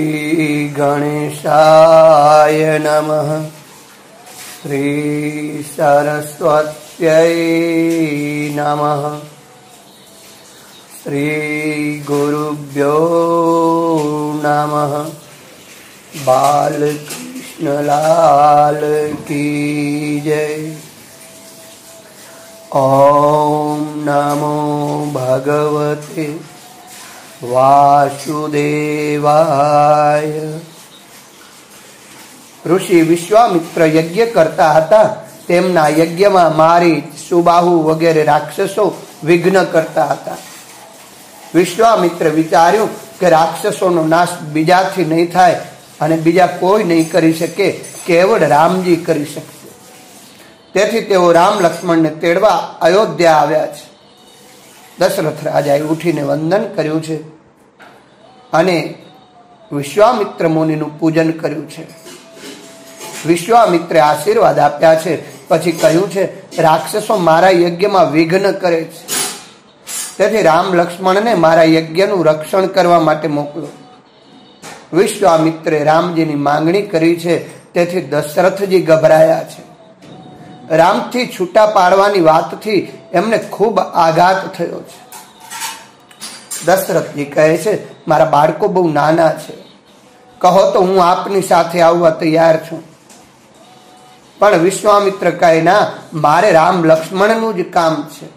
श्री गणेशाय नमः। श्री सरस्वत्यै नमः। श्री गुरुभ्यो नमः। बालकृष्णलाल की जय। ओम नमो भगवते वासुदेवाय। ऋषि विश्वामित्र यज्ञ करता था। તેમના યજ્ઞમાં મારીચ, સુબાહુ વગેરે રાક્ષસો વિઘ્ન કરતા હતા। વિશ્વામિત્ર વિચાર્યું કે રાક્ષસોનો નાશ બીજાથી નહીં થાય અને બીજા કોઈ નહીં કરી શકે, કેવળ રામજી કરી શકશે। તેથી તેઓ રામ લક્ષ્મણને તેડવા અયોધ્યા આવ્યા છે। दशरथ राजाए उठीने वंदन कर्युं छे अने विश्वामित्र मुनिनुं पूजन कर्युं छे। विश्वामित्रे आशीर्वाद आप्या छे, पछी कह्युं छे राक्षसो मारा यज्ञमां विघ्न करे छे, तेथी राम लक्ष्मणने मारा यज्ञनुं रक्षण करवा माटे मोकलो। विश्वामित्रे रामजीनी मांगणी करी छे, तेथी दशरथजी गभराया छे। रामथी छूटा पाड़वानी वातथी एमने खूब आघात थयो छे। दशरथजी कहे छे मारा बाळको बहु नाना छे, कहो तो हूँ आपनी साथे आववा तैयार छूं। पण विश्वामित्र कहे ना, मारे राम लक्ष्मणनुं ज काम छे।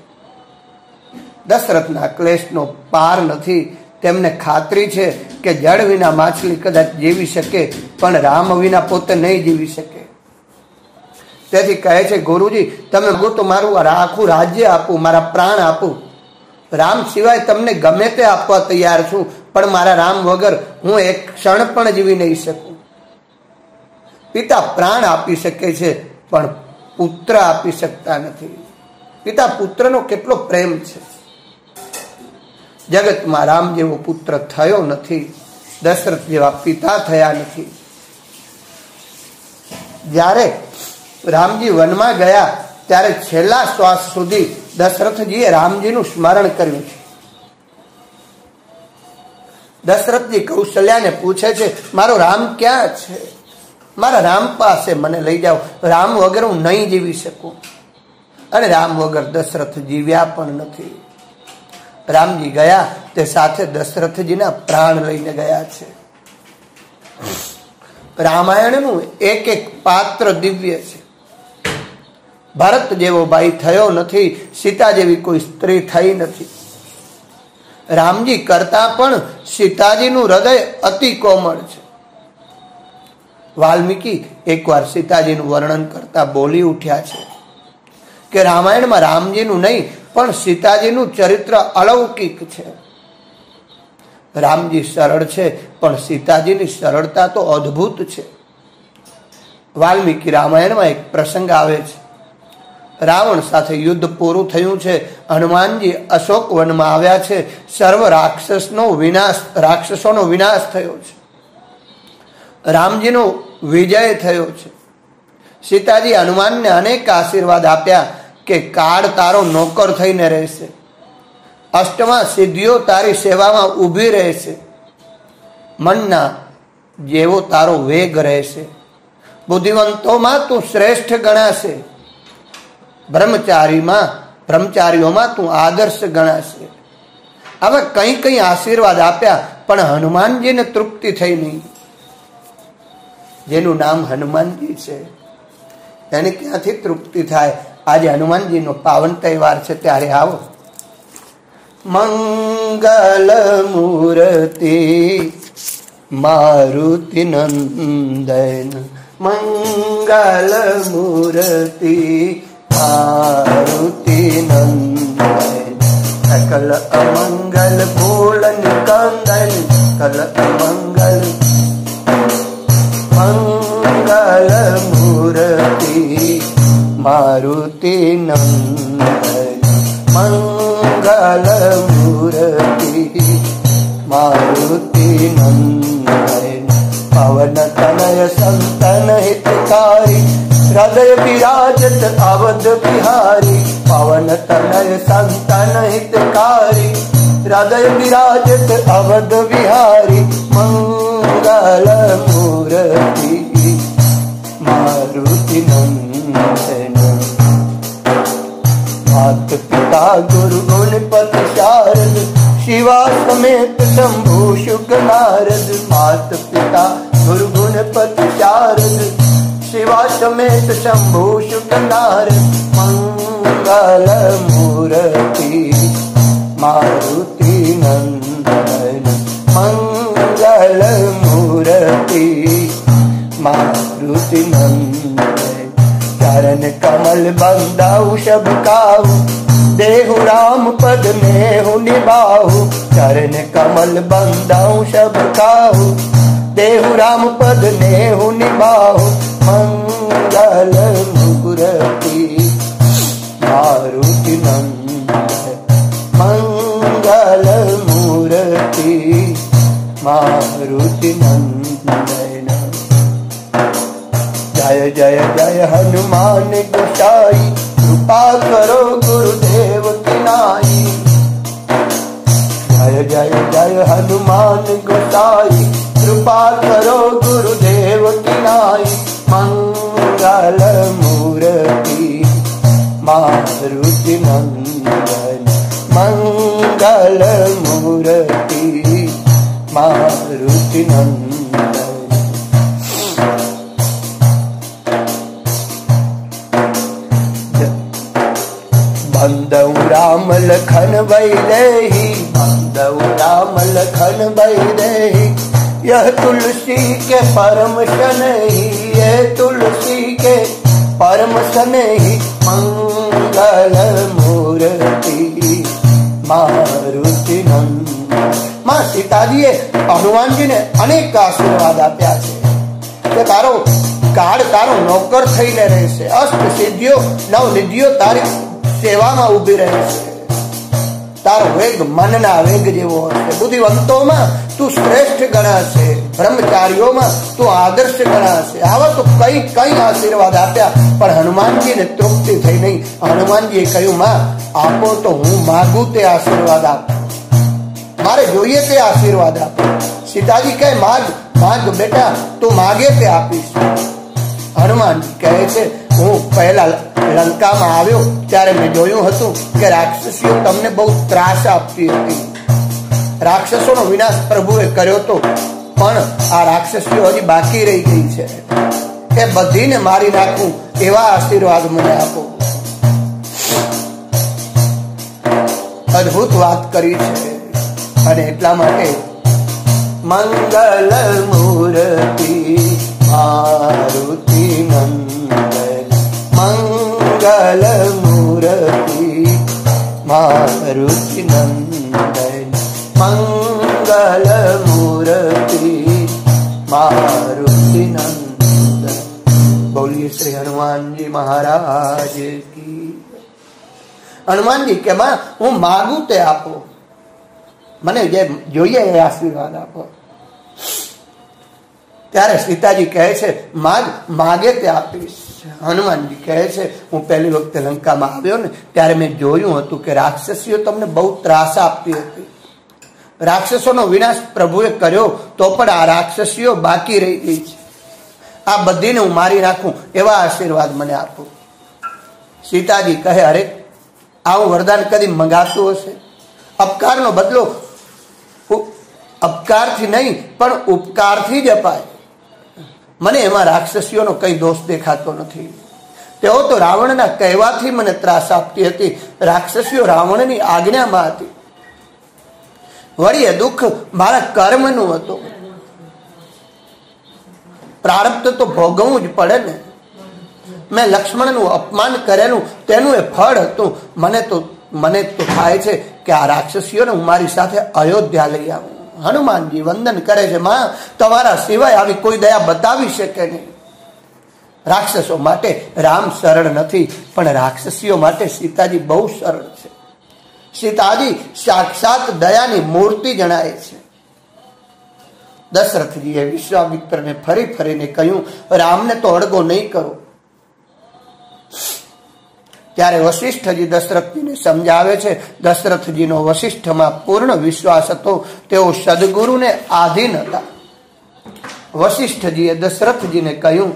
दशरथना क्लेशनो पार नथी। तेमने खातरी छे के जळ विना माछली कदाच जीवी शके, पण राम विना पोते नहीं जीवी शके। तेथी कहे छे गुरुजी तमे मांगो तो मारू आखू राज्य आपू, मारा प्राण आपू। राम सिवाय तमने गमे ते आपवा तैयार छूं, पण मारा राम वगर हूँ एक क्षण पण जीवी नहीं सकूं। पिता प्राण आपी सके छे पण पुत्र आपी सकता नथी। पिता पुत्रनो केटलो प्रेम छे। जगत में राम जेवो पुत्र थयो नथी, दशरथ जेवा पिता थया नथी। ज्यारे रामजी वन में गया त्यारे छेल्ला श्वास सुधी दशरथजीए रामजीनुं स्मरण कर्युं। दशरथजी कौशल्याने पूछे छे मारो राम क्यां छे, मारा राम पासे मने लई जाओ, राम वगर हूँ नहीं जीवी सकूँ। अने राम वगर दशरथ जीव्या पण नथी। रामजी गया ते साथे दशरथजीना प्राण लईने गया छे। रामायणनुं एक एक पात्र दिव्य छे। भरत जेवो भाई थयो नथी, सीता जेवी कोई स्त्री थई नथी। रामजी करता पण सीताजीनुं हृदय अति कोमल छे। वाल्मीकि एकवार सीताजीनुं वर्णन करता बोली उठ्या छे के रामायण में रामजीनुं नहीं पण सीताजीनुं चरित्र अलौकिक छे। रामजी सरल छे पण सीताजीनी सरलता तो अद्भुत छे। वाल्मीकि रामायण में एक प्रसंग आवे छे। रावण साथे युद्ध पूरु थयुं छे। हनुमानजी अशोक वन में आव्या छे। सर्व राक्षसों नो विनाश थयो छे। रामजी नो विजय थयो छे। सीताजी हनुमान ने अनेक आशीर्वाद आप्या के काळ तारो नोकर थईने रहेशे, अष्टमा सिद्धिओ तारी सेवामां ऊभी रहेशे, मनना जेवो तारो वेग रहेशे, बुद्धिवंतोमां तू श्रेष्ठ गणाशे, ब्रह्मचारीओमां तू आदर्श गणाशे। आवा कई कई आशीर्वाद आप्या पण हनुमानजीने तृप्ति थई नहीं। जेनुं नाम हनुमानजी छे एने क्यांथी तृप्ति थाय। आज हनुमानजीनो पावन तहेवार छे, त्यारे आवो। मंगल मूर्ति मारुति नंदन, मंगल मूर्ति मारुति नंदन, सकल अमंगल भोलन कंदन, सकल अमंगल। मंगल मूर्ति मारुति नंदन, मंगल मूर्ति मारुति नंदन, पवन तनय संतन हितकारी, हृदय विराजत अवध बिहारी। पवन तनय संतन हितकारी, हृदय विराजत अवध बिहारी। काल मूर्ति मारुति नंदन मात पिता गुरु गुण पद शारद शिवा समेत शंभु शुक नारद। मात पिता गुरु गुण पद शारद शिवा समेत शंभु शुक नारद मंगल मूर्ति मारुति नंदन मंगल मूर्ति मारुति नंदन। चरण कमल बंदाऊ सब काऊ देहु राम पद में हु निबाऊ। चरण कमल बंदाऊ सब काऊ देहु राम पद में हु निबाऊ। मंगल मूर्ति मारुति नंदन मंगल मूर्ति मारुति नंदन। जय जय जय हनुमान गोसाई कृपा करो गुरुदेव की नाई। जय जय जय हनुमान गोसाई कृपा करो गुरुदेव की नाई। मंगल मूर्ति मारुति नंदन मंगल मूर्ति मारुति नंदन। बंदौ राम लखन वैदेही बंदौ राम लखन वैदेही। यह तुलसी के परम सनेही यह तुलसी के परम सनेही। मंगल मूर्ति मारुति नंदन। माँ सीताजीए हनुमान जी ने अनेक आशीर्वाद आप्या छे के तारो काळ तारो नौकर थईने रहेशे। अष्ट सिद्धिओ नव निधिओ तारी सेवामां ऊभी रहेशे। तारो वेग मनना वेग जेवो हशे। बुद्धिवंतोमां तू श्रेष्ठ गणाशे। ब्रह्मचारीओमां तू आदर्श गणाशे। आवा तो कई कई आशीर्वाद आप्या पण हनुमानजीने तृप्ति थई नहीं। हनुमानजीए कह्युं मां आपो तो हूँ मागू ते आशीर्वाद आप मारे जोईए ते आशीर्वाद आप। सीताजी कहे माग माग बेटा तू मागे ते आपीश। हनुमान जी कहे छे हूँ पहला लंका में आव्यो त्यारे मैं जोयुं हतुं के राक्षसीओ तमने बहुत त्रास आपती हती। राक्षसोनो विनाश प्रभुए कर्यो तो पण आ राक्षसीओ हजी बाकी रही गई छे ए बधीने मारी नाखुं एवा आशीर्वाद मने आपो। अद्भुत वात करी छे अने एटला माटे मंगल मूर्ति मारुति नंदन मंगल मूर्ति मारुति नंदन मंगल मूर्ति मारुति नंदन। बोलिए श्री हनुमान जी महाराज की। हनुमान जी के मां हूँ मागू ते आपो मने जे जोईए ए आशीर्वाद आपो। त्यारे सीताजी कहे छे माग मागे ते आपीश। हनुमान जी कहे छे हूँ पहली वक्त लंका में आव्यो ने त्यारे मैं जोयुं हतुं के राक्षसीओ तमने बहुत त्रास आपती हती। राक्षसोनो विनाश प्रभुए कर्यो तो पण आ राक्षसीओ बाकी रही गई छे। आ बधीने हूँ मारी नाखुं एवा आशीर्वाद मने आपो। सीताजी कहे अरे आवुं वरदान कदी मंगातुं हशे। अपकारनो बदलो अपकारथी नहीं पण उपकारथी ज अपाय। मने एमां राक्षसीओनो कई दोष देखातो नथी। तेओ तो रावणना कहेवाथी मने त्रास आपती हती। राक्षसीओ रावणनी आज्ञामां हती। वळी ए दुख मारा कर्मनुं हतुं। प्रारब्ध तो भोगवुं ज पड़े ने। मैं लक्ष्मणनुं अपमान करेलुं तेनुं ए फळ हतुं। मने तो थाय छे के आ राक्षसीओने हुं मारी साथे अयोध्या लई आवुं। हनुमान जी वंदन करे छे मां तमारा सिवाय आवी कोई दया बतावी शके नहीं। राक्षसो माटे राम सरल नथी पण राक्षसीओ माटे सीताजी बहु सरल छे। सीताजी साक्षात दयानी मूर्ति जणाय छे। दशरथजीए विश्वामित्र ने फरी फरीने कह्युं राम ने तो अड़गो नहीं करो। त्यारे वशिष्ठ जी दशरथ जी ने समझावे छे। दशरथ जी नो वशिष्ठ मां पूर्ण विश्वास हतो। तेओ सदगुरु ने आधीन हता। વશિષ્ઠ જીએ દશરથજીને કહ્યું,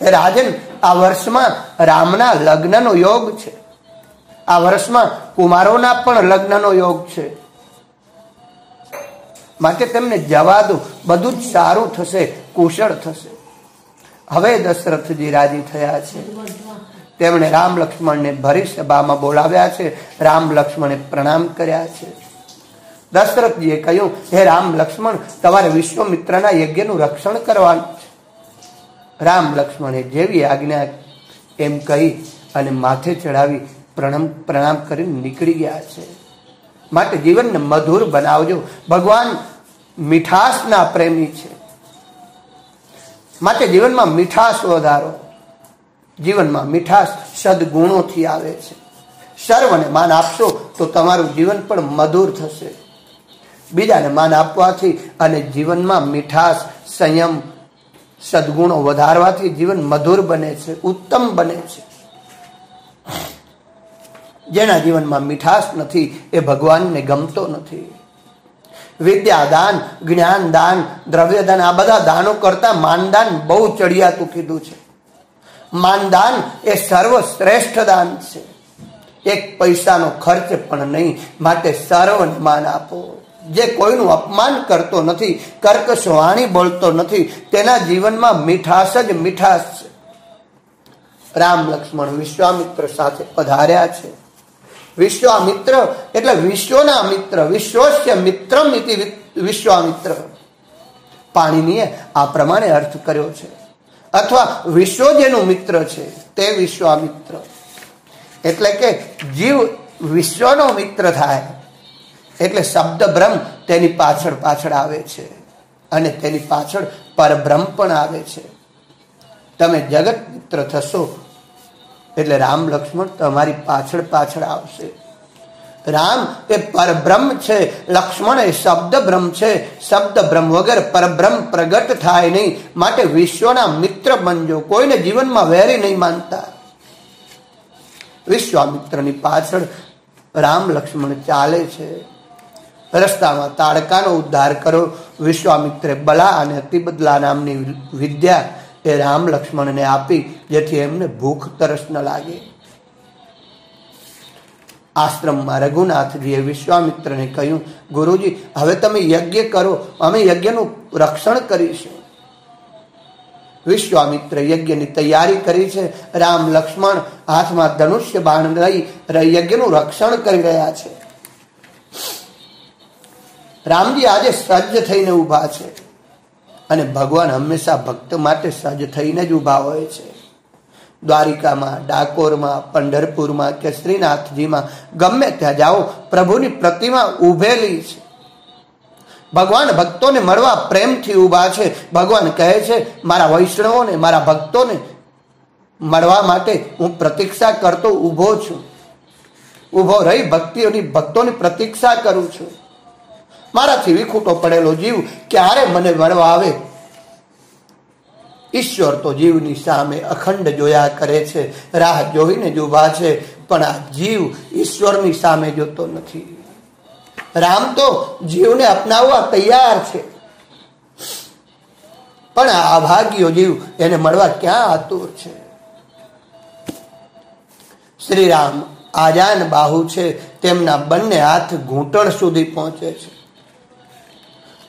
રાજન, આ વર્ષમાં રામના લગ્નનો યોગ છે, આ વર્ષમાં કુમારોના પણ લગ્નનો યોગ છે, માટે તેમને જવા દો, બધું જ સારું થશે, કુશળ થશે. હવે દશરથજી રાજી થયા છે. તેમણે રામ લક્ષ્મણને ભરી સભામાં બોલાવ્યા છે. રામ લક્ષ્મણે પ્રણામ કર્યા છે. દશરથજીએ કહ્યું, હે રામ લક્ષ્મણ, તમારે વિશ્વામિત્રના યજ્ઞનું રક્ષણ કરવાનું છે. રામ લક્ષ્મણે જેવી આજ્ઞા એમ કહી અને માથે ચડાવી પ્રણામ કરીને નીકળી ગયા છે. માટે જીવનને મધુર બનાવજો. ભગવાન મીઠાસના પ્રેમી છે, માટે જીવનમાં મીઠાસ વધારો. જીવનમાં મીઠાસ સદગુણોથી આવે છે. સર્વને માન આપશો તો તમારું જીવન પણ મધુર થશે. બીજાને માન આપવાથી અને જીવનમાં મીઠાસ, સંયમ, સદગુણો વધારવાથી જીવન મધુર બને છે, ઉત્તમ બને છે. જેના જીવનમાં મીઠાશ નથી એ ભગવાનને ગમતો નથી. વિદ્યાદાન, જ્ઞાનદાન, દ્રવ્યદાન, આ બધા દાનો કરતા માનદાન બહુ ચડિયાતું કીધું છે. માનદાન એ સર્વશ્રેષ્ઠ દાન છે. એક પૈસાનો ખર્ચ પણ નહીં. માટે સર્વને માન આપો. જે કોઈનું અપમાન કરતો નથી, કર્કશ વાણી બોલતો નથી, તેના જીવનમાં મીઠાશ જ મીઠાશ છે. રામ લક્ષ્મણ વિશ્વામિત્ર સાથે પધાર્યા છે. વિશ્વામિત્ર એટલે વિશ્વના મિત્ર, વિશ્વસ્ય મિત્રમ ઇતિ વિશ્વામિત્ર. પાણીનીએ આ પ્રમાણે અર્થ કર્યો છે. અથવા વિશ્વ જેનું મિત્ર છે તે વિશ્વામિત્ર, એટલે કે જીવ વિશ્વનો મિત્ર થાય એટલે શબ્દ બ્રહ્મ તેની પાછળ પાછળ આવે છે, અને તેની પાછળ પરબ્રહ્મ પણ આવે છે. તમે જગત મિત્ર થશો એટલે રામ લક્ષ્મણ તમારી પાછળ પાછળ આવશે. રામ એ પરબ્રહ્મ છે, લક્ષ્મણ એ શબ્દ બ્રહ્મ છે. શબ્દ બ્રહ્મ વગર પરબ્રહ્મ પ્રગટ થાય નહીં. માટે વિશ્વના મિત્ર બનજો. કોઈને જીવનમાં વેરી નહીં માનતા. વિશ્વામિત્રની પાછળ રામ લક્ષ્મણ ચાલે છે. રસ્તામાં તાડકાનો ઉદ્ધાર કરો. વિશ્વામિત્રે બલા અને અતિબદલા નામની વિદ્યા એ રામ લક્ષ્મણને આપી, જેથી એમને ભૂખ તરસ ન લાગે. આશ્રમમાં રઘુનાથજીએ વિશ્વામિત્રને કહ્યું, ગુરુજી, હવે તમે યજ્ઞ કરો, અમે યજ્ઞનું રક્ષણ કરીશું. વિશ્વામિત્ર યજ્ઞની તૈયારી કરી છે. રામ લક્ષ્મણ હાથમાં ધનુષ્ય બાણ લઈ યજ્ઞનું રક્ષણ કરી રહ્યા છે. રામજી આજે સજ્જ થઈને ઊભા છે, અને ભગવાન હંમેશા ભક્ત માટે સજ્જ થઈને જ ઊભા હોય છે. દ્વારિકામાં, ડાકોરમાં, પંઢરપુરમાં કે શ્રીનાથજીમાં ગમે ત્યાં જાઓ, પ્રભુની પ્રતિમા ઊભેલી છે. ભગવાન ભક્તોને મળવા પ્રેમથી ઊભા છે. ભગવાન કહે છે, મારા વૈષ્ણવોને, મારા ભક્તોને મળવા માટે હું પ્રતીક્ષા કરતો ઊભો છું. ઊભો રહી ભક્તોની પ્રતીક્ષા કરું છું. મારાથી વિખૂટો પડેલો જીવ ક્યારે મને મળવા આવે? ઈશ્વર તો જીવની સામે અખંડ જોયા કરે છે, રાહ જોઈને જ ઊભા છે, પણ આ જીવ ઈશ્વરની સામે જોતો નથી. રામ તો જીવને અપનાવવા તૈયાર છે, પણ આ અભાગ્યો જીવ એને મળવા ક્યાં આતુર છે? શ્રી રામ આજાન બાહુ છે. તેમના બંને હાથ ઘૂંટણ સુધી પહોંચે છે.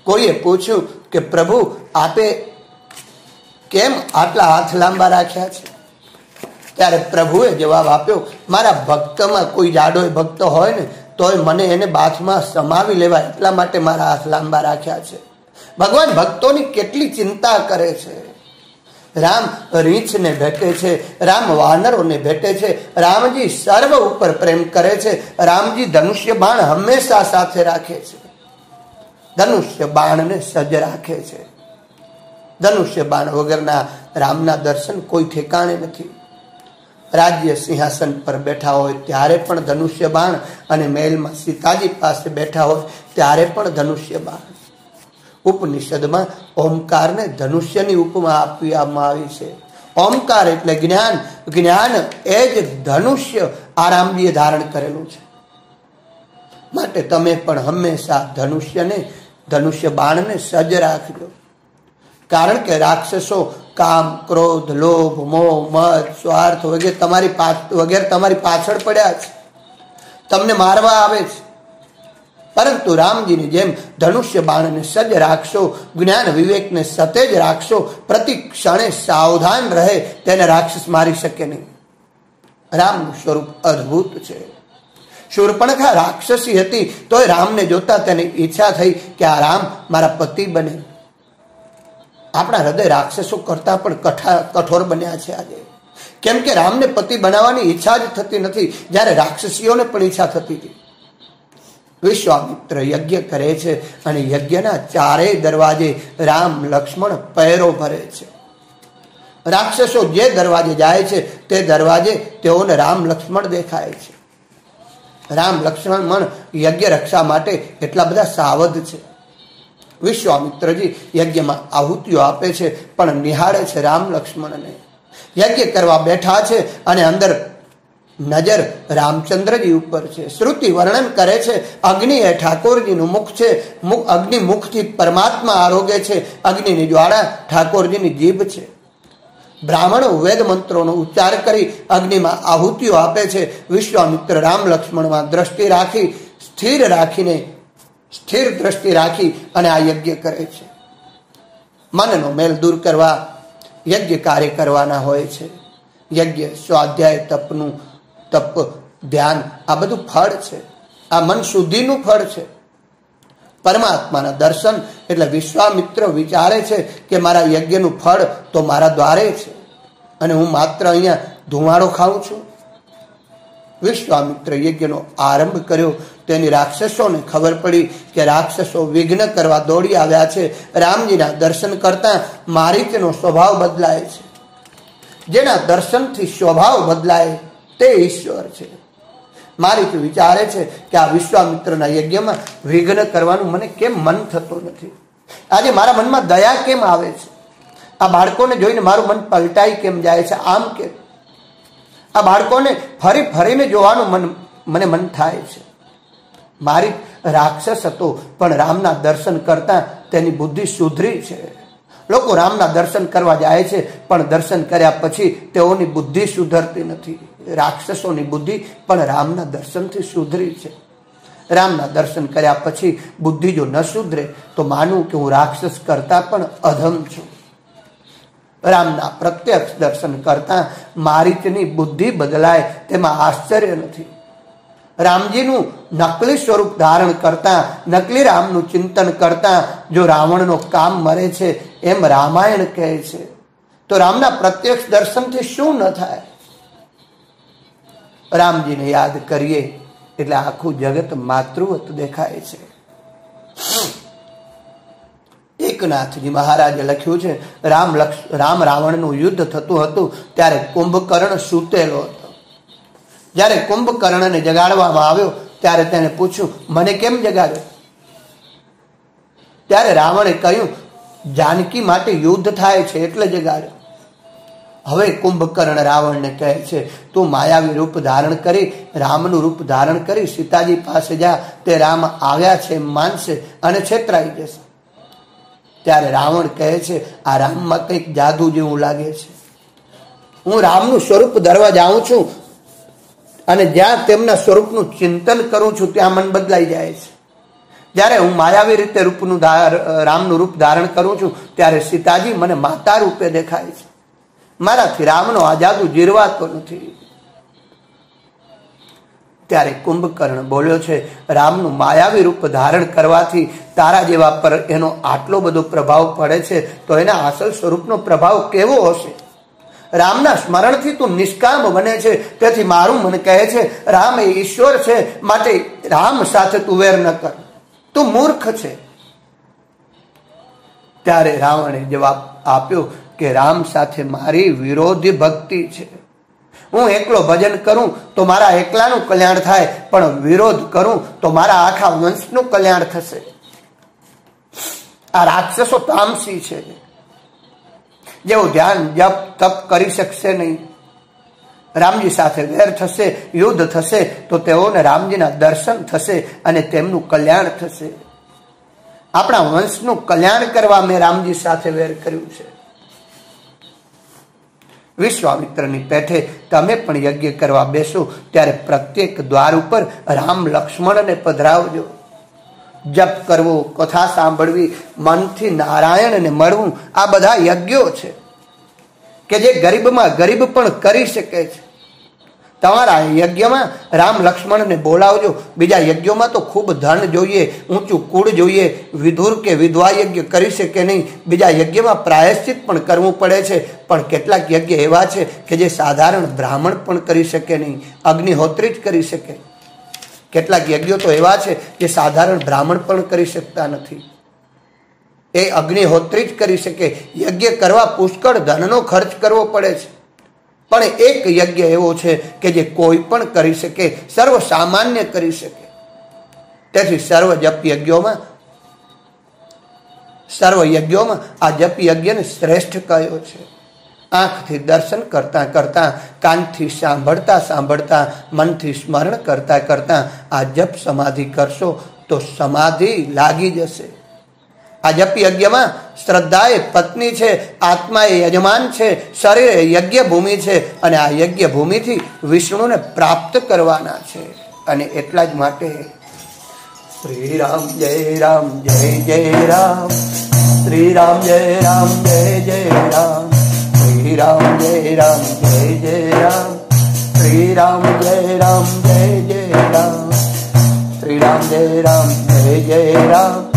કોઈએ પૂછ્યું કે પ્રભુ, આપે કેમ આટલા હાથ લાંબા રાખ્યા છે? ત્યારે પ્રભુએ જવાબ આપ્યો, મારા ભક્તમાં કોઈ જાડો ભક્ત હોય ને તોય મને એને બાથમાં સમાવી લેવાય એટલા માટે મારા હાથ લાંબા રાખ્યા છે. ભગવાન ભક્તોની કેટલી ચિંતા કરે છે. રામ રીંછને ભેટે છે, રામ વાનરોને ભેટે છે. રામજી સર્વ ઉપર પ્રેમ કરે છે. રામજી ધનુષ્ય બાણ હંમેશા સાથે રાખે છે. ધનુષ્ય બાણને સજ્જ રાખે છે. ધનુષ્ય બાણ વગરના રામના દર્શન કોઈ ઠેકાણે નથી. રાજ્ય સિંહાસન પર બેઠા હોય ત્યારે પણ ધનુષ્ય બાણ, અને મહેલમાં સીતાજી પાસે બેઠા હોય ત્યારે પણ ધનુષ્ય બાણ. ઉપનિષદમાં ઓમકારને ધનુષ્યની ઉપમા આપવામાં આવી છે. ઓમકાર એટલે જ્ઞાન. જ્ઞાન એ જ ધનુષ્ય આરામજીએ ધારણ કરેલું છે. માટે તમે પણ હંમેશા ધનુષ્ય બાણને સજ્જ રાખજો. कारण के राक्षसों काम, क्रोध, लोभ, मोह, मद, स्वार्थ वगैरह તમારી પાછળ પડ્યા છે, તમને મારવા આવે છે। પરંતુ રામજીની જેમ ધનુષ્ય બાણને સજ્જ રાખશો, જ્ઞાન વિવેકને સતેજ રાખશો, પ્રતિ ક્ષણે સાવધાન રહે, તેને રાક્ષસ મારી શકે નહીં। રામનું સ્વરૂપ અદ્ભુત છે। शूर्पणखा राक्षसी हती तो राम ने जोता तेने इच्छा थई कि आ राम मारा पति बने। आपणा हृदय राक्षसों करता पण कठोर बन्या छे आजे, केम के राम ने पति बनावानी इच्छा ज थती नथी, ज्यारे राक्षसीओने पण इच्छा थती हती। विश्वामित्र यज्ञ करे छे अने यज्ञना चारेय दरवाजे राम लक्ष्मण पैरो भरे छे। राक्षसों जे दरवाजे जाय छे ते दरवाजे तेओने राम लक्ष्मण देखाय छे। राम लक्ष्मण मन यज्ञ रक्षा माटे एटला बधा सावध छे। विश्वामित्र जी यज्ञ में आहुतिओ आपे छे पण निहाळे छे राम लक्ष्मण ने। यज्ञ करवा बैठा छे अने अंदर नजर रामचंद्र जी उपर छे। श्रुति वर्णन करे छे अग्नि ए ठाकुर जी नु मुख छे, अग्नि मुख थी परमात्मा आरोगे छे, अग्नि नी ज्वाड़ा ठाकुर जी नी जीभ छे। ब्राह्मणों वेद मंत्रों नो उच्चार करी अग्नि में आहुतिओ आपे छे। विश्वामित्र राम लक्ष्मण में दृष्टि राखी स्थिर दृष्टि राखी अने आ यज्ञ करे छे। मननो मेल दूर करवा यज्ञ कार्य करवाना होय छे। यज्ञ स्वाध्याय तपनु तप ध्यान आ बधु फळ छे, आ मन शुद्धिनु फळ छे। परमात्माना दर्शन एटले विश्वामित्र विचारे छे के मारा यज्ञनु फळ तो मारा द्वारे छे अने हुं मात्र अहींया धुवाड़ो खाऊं छुं। विश्वामित्र यज्ञनो आरंभ कर्यो तेनी राक्षसोने खबर पड़ी के राक्षसो विघ्न करवा दौड़ी आव्या छे। रामजीना दर्शन करता मारीचनो स्वभाव बदलाय छे। जेना दर्शनथी स्वभाव बदलाय ते ईश्वर छे। मारीच विचारे छे के आ विश्वामित्रना यज्ञमां विघ्न करवानुं मने केम मन थतो नथी, आजे मारा मનમાં दया केम आवे छे, आ बाळकोને જોઈને મારું મન પલટાઈ કેમ જાય છે, આમ કે આ બાળકોને ફરી ફરીને જોવાનું મને મન થાય છે। મારી રાક્ષસ હતો પણ રામના દર્શન કરતા તેની બુદ્ધિ સુધરી છે। લોકો રામના દર્શન કરવા જાય છે પણ દર્શન કર્યા પછી તેઓની બુદ્ધિ સુધરતી નથી। રાક્ષસોની બુદ્ધિ પણ રામના દર્શનથી સુધરી છે। રામના દર્શન કર્યા પછી બુદ્ધિ જો ન સુધરે તો માનું કે હું રાક્ષસ કરતા પણ અધમ છું। રામના પ્રત્યક્ષ દર્શન કરતા મારીચની બુદ્ધિ બદલાય તેમાં આશ્ચર્ય નથી। રામજીનું નકલી સ્વરૂપ ધારણ કરતા નકલી રામનું ચિંતન કરતા જો રાવણનો કામ મરે છે એમ રામાયણ કહે છે, તો રામના પ્રત્યક્ષ દર્શનથી શું ન થાય। રામજીને યાદ કરીએ એટલે આખું જગત માતૃવત દેખાય છે। एकनाथजी महाराजे લખ્યું છે રામ રાવણનું યુદ્ધ થતું હતું ત્યારે કુંભકર્ણ સૂતેલો હતો। જ્યારે કુંભકર્ણને જગાડવામાં આવ્યો ત્યારે તેને પૂછ્યું મને કેમ જગાડ્યો। ત્યારે રાવણે કહ્યું જાનકી માટે યુદ્ધ થાય છે એટલે જગાડ્યો। હવે કુંભકર્ણ રાવણને કહે છે તું માયાવી રૂપ ધારણ કરી રામનું રૂપ ધારણ કરી સીતાજી પાસે જા, તે રામ આવ્યા છે માનશે અને છેતરાઈ જશે। ત્યારે રાવણ કહે છે આ રામમાં કંઈક જાદુ જેવું લાગે છે, હું રામનું સ્વરૂપ ધરવા જાઉં છું અને જ્યાં તેમના સ્વરૂપનું ચિંતન કરું છું ત્યાં મન બદલાઈ જાય છે। જ્યારે હું માયાવી રીતે રામનું રૂપ ધારણ કરું છું ત્યારે સીતાજી મને માતા રૂપે દેખાય છે, મારાથી રામનો આ જાદુ જીરવાતો નથી। ત્યારે કુંભકર્ણ બોલ્યો છે રામનું માયાવી રૂપ ધારણ કરવાથી તારા જેવા પર એનો આટલો બધો પ્રભાવ પડે છે તો એના અસલ સ્વરૂપનો પ્રભાવ કેવો હશે। રામના સ્મરણથી તું નિષ્કામ બને છે, તેથી મારું મન કહે છે રામ એ ઈશ્વર છે, માટે રામ સાથે તું વેર ન કર, તું મૂર્ખ છે। ત્યારે રાવણે જવાબ આપ્યો કે રામ સાથે મારી વિરોધી ભક્તિ છે। હું એકલો ભજન કરું તો મારા એકલાનું કલ્યાણ થાય, પણ વિરોધ કરું તો મારા આખા વંશનું કલ્યાણ થશે। આ રાક્ષસો તામસી છે, જેઓ ધ્યાન જપ તપ કરી શકશે નહીં। રામજી સાથે વેર થશે, યુદ્ધ થશે તો તેઓને રામજીના દર્શન થશે અને તેમનું કલ્યાણ થશે। अपना वंश नु कल्याण करवा में रामजी साथे वेर कर्युं छे। विश्वामित्रनी पेठे तमे पण यज्ञ करवा बेसो त्यारे प्रत्येक द्वार उपर राम लक्ष्मणने पधरावजो। जप करवो, कथा सांभळवी, मनथी नारायणने मळवुं आ बधा यज्ञो छे के जे गरीबमां गरीब पण करी शके छे। तमारा यज्ञ में राम लक्ष्मण ने बोलावजो। बीजा यज्ञों में तो खूब धन जोईए, ऊंचू कूड़ जोईए, विधुर के विधवा यज्ञ करी शके नहीं। बीजा यज्ञ में प्रायश्चित पण करवू पड़े छे, पण केटलाक यज्ञ एवा छे के जे साधारण ब्राह्मण पण करी शके नहीं, अग्निहोत्री ज करी शके। केटलाक यज्ञों तो एवा छे जे साधारण ब्राह्मण पण करी शकता नथी, ए अग्निहोत्री ज करी शके। यज्ञ करवा पुष्कळ धननो खर्च करवो पड़े छे, पण एक यज्ञ एवो छे के जे कोई पण करी सके, सर्व सामान्य करी सके। तेथी सर्व यज्ञों में आ जप यज्ञ ने श्रेष्ठ कह्यो छे। आँख थी दर्शन करता करता, कान थी सांभळता सांभळता, मन थी स्मरण करता करता आ जप समाधि करशो तो समाधि लागी जशे। आ जप यज्ञ में श्रद्धाए पत्नी है, आत्माए यजमान है, शरीर यज्ञ भूमि है। आ यज्ञ भूमि थी विष्णु ने प्राप्त करवाना है। अने एटला ज माटे श्री राम जय राम श्री राम जय राम श्री राम जय राम श्री राम जय राम श्री राम जय जय राम श्री राम जय जय राम श्री राम जय जय राम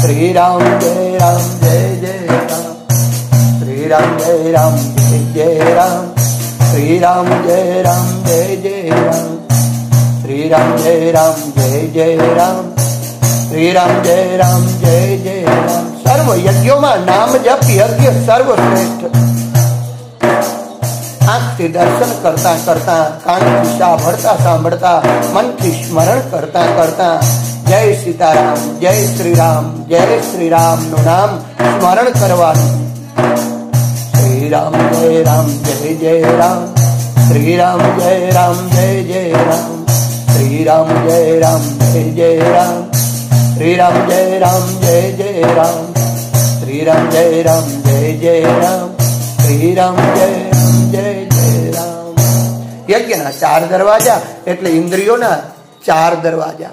श्री राम जय जय राम श्री राम जय जय राम। सर्व यज्ञों में नाम जप यज्ञ सर्वश्रेष्ठ। आँख से दर्शन करता करता, कान से सांभरता सांभरता, मन की स्मरण करता करता जय सीताराम जय श्री राम नु नाम स्मरण करवानुं। श्री राम जय राम। यज्ञना चार दरवाजा एटले इंद्रियोना चार दरवाजा।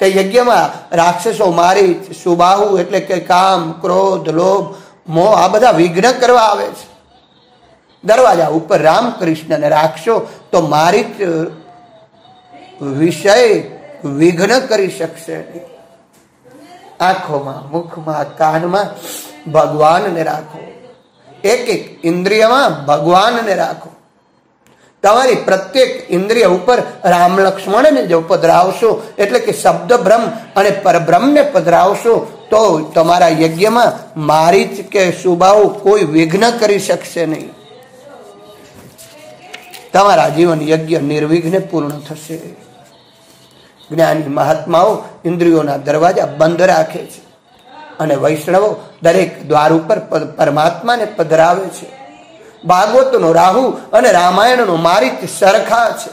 ते यज्ञ में राक्षसों मारीच सुबाहु एटले के काम, क्रोध, लोभ, मोह आ बधा विघ्न करवा आवे छे। दरवाजा उपर राम कृष्ण ने राखशो तो मारीच विषय विघ्न करी शकशे। आँखों में, मुख में, कान में भगवान ने राखो। एक एक इंद्रिय में भगवान ने राखो। तमारी प्रत्येक इंद्रिय उपर राम लक्ष्मण ने जो पधरावशो एटले के शब्द ब्रह्म अने परब्रह्म ने पधरावशो तो तमारा यज्ञ में मारीच के सुबाहु कोई विघ्न करी शकशे नहीं। तमारा जीवन यज्ञ निर्विघ्ने पूर्ण थशे। ज्ञानी महात्माओं इंद्रियोना दरवाजा बंद राखे छे अने वैष्णवो दरेक द्वार उपर परमात्मा ने पधरावे छे। भागवत नो राहु अने रामायण नो मारीच सरखा छे,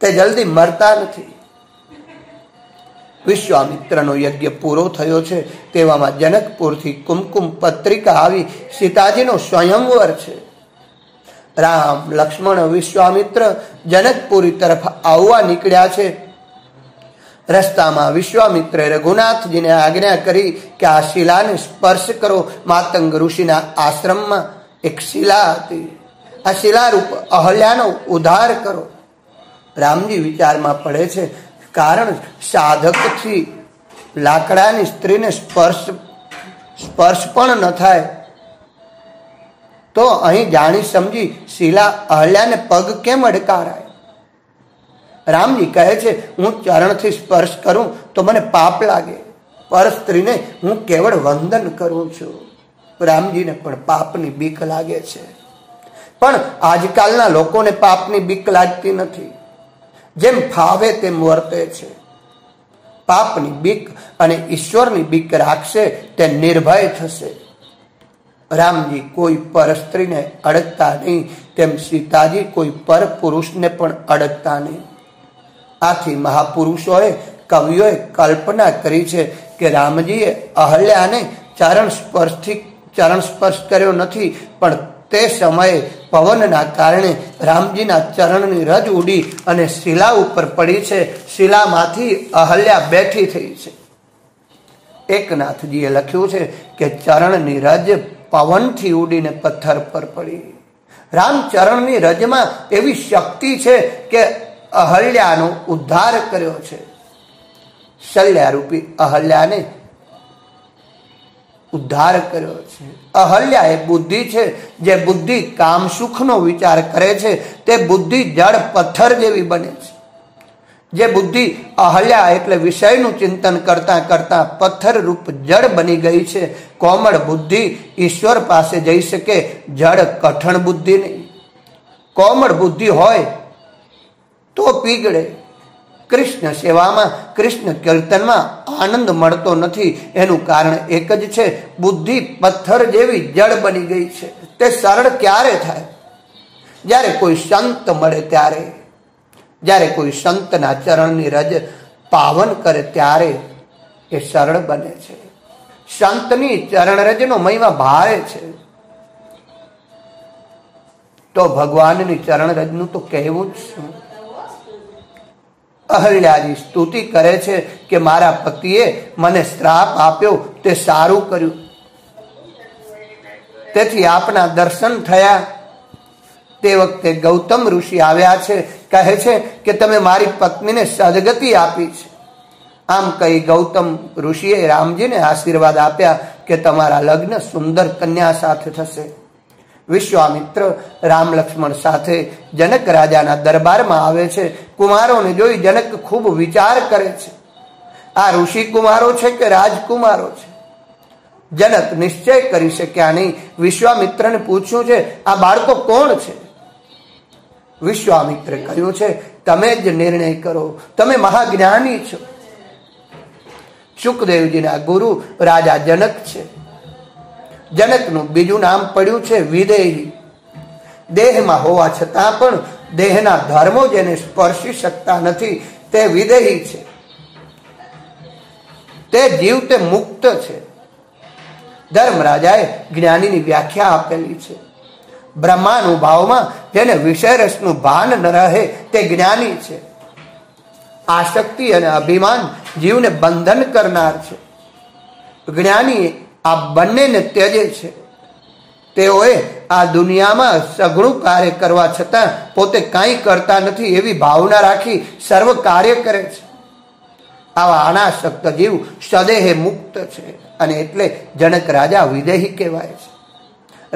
ते जल्दी मरता नथी। विश्वामित्र नो यज्ञ पूरो थयो छे, तेवामां जनकपुर थी कुमकुम पत्रिका आवी। सीताजी नो स्वयंवर छे। राम लक्ष्मण विश्वामित्र जनकपुरी तरफ आववा निकळ्या छे। रस्तामां विश्वामित्रे रघुनाथजीने आज्ञा करी के आ शिलाने स्पर्श करो। मातंग ऋषिना आश्रममां एक शिला थी, आ शिला रूप अहल्यानो उद्धार करो। रामजी विचार में पड़े छे, कारण साधक थी लाकड़ानी स्त्री ने स्पर्श पण न थाय, तो अहीं जाणी समझी शिला अहल्याने पग केम अडकाराय। रामजी कहे छे, हूँ चरण थी स्पर्श करूँ तो मने पाप लागे, पर स्त्री ने हूँ केवल वंदन करूँ छू। रामजी ने पण पापनी बीक लागे छे, पण आजकालना लोकोने पापनी बीक लागती नथी, जेम फावे तेम वर्ते छे। पापनी बीक अने ईश्वरनी बीक राखशे ते निर्भय थशे। रामजी कोई परस्त्री ने अडकता नहीं, तेम सीताजी कोई पर पुरुष ने पण अडकता नहीं। आथी महापुरुषोए कविओए कल्पना करी छे कि रामजीए अहल्या ने चरण स्पर्श कर्यो नथी पण ते समये पवनना कारणे रामजीना चरणनी रज उडी अने शिला उपर पड़ी छे। शिलामांथी अहल्या बेठी थई छे। एकनाथजीए लख्युं छे कि चरणनी रज पवनथी उडीने पत्थर पर पड़ी। रामचरणनी रजमां एवी शक्ति छे के अहल्यानो उद्धार कर्यो छे। शल्यारूपी अहल्याने उद्धार कर्यो छे। अहल्या ए बुद्धि छे जे बुद्धि काम सुखनो विचार करे छे ते बुद्धि जड़ पत्थर जेवी बने छे। जे बुद्धि अहल्या एटले विषयनु चिंतन करता करता पत्थर रूप जड़ बनी गई छे। कोमल बुद्धि ईश्वर पासे जई सके, जड़ कठण बुद्धि नहीं। कोमल बुद्धि होय तो पीगड़े। कृष्ण सेवा में, कृष्ण कीर्तन में आनंद मळतो नथी एनु कारण एक ज छे, बुद्धि पत्थर जेवी जड़ बनी गई छे। ते सरळ क्यारे थाय? ज्यारे कोई संत मळे त्यारे, ज्यारे कोई संतना चरणनी रज पावन करे त्यारे ए सरळ बने छे। संतनी चरण रजनो महिमा भारे छे। तो भगवाननी चरण रजनु तो कहेवुं ज। अहल्याजी स्तुति करे छे कि मारा पतिए मने श्राप आप्यो ते सारू कर्यु, तेथी आपना दर्शन थया। ते वखते गौतम ऋषि आव्या छे, कहे छे कि तमे मारी पत्नी ने सदगति आपी छे। आम कही गौतम ऋषिए रामजी ने आशीर्वाद आप्या कि तमारा लग्न सुंदर कन्या साथे थशे। विश्वामित्र राम लक्ष्मण साथे जनक राजाना दरबारमां आवे छे। कुमारोने जोई जनक खूब विचार करे छे। आ ऋषि कुमारो छे के राजकुमारो छे? जनक निश्चय करी शक्या नहीं। विश्वामित्रने पूछ्यु छे आ बाळको कोण छे? विश्वामित्रे कह्युं छे तमे ज निर्णय करो, तमे महाज्ञानी छो। शुकदेवजीना गुरु राजा जनक छे। जनकनुं बीजुं नाम पड्युं छे विदेही। देहमां होवा छतां पण देहना धर्मो जेने स्पर्शी शकता नथी ते विदेही छे। ते जीवते मुक्त छे। धर्मराजाए ज्ञानीनी व्याख्या आपेली छे। ब्रह्मानु भावमां जेने विषय रसनुं भान न रहे ते ज्ञानी छे। आसक्ति अने अभिमान जीवने बंधन करनार छे। ज्ञानी आ बने ने त्याजे छे। तेओए आ दुनिया में सघळुं कार्य करवा छतां पोते कांई करता नथी एवी भावना राखी सर्व कार्य करे छे। आवा अनासक्त जीव सदेह मुक्त छे अने एटले जनक राजा विदेही कहेवाय छे।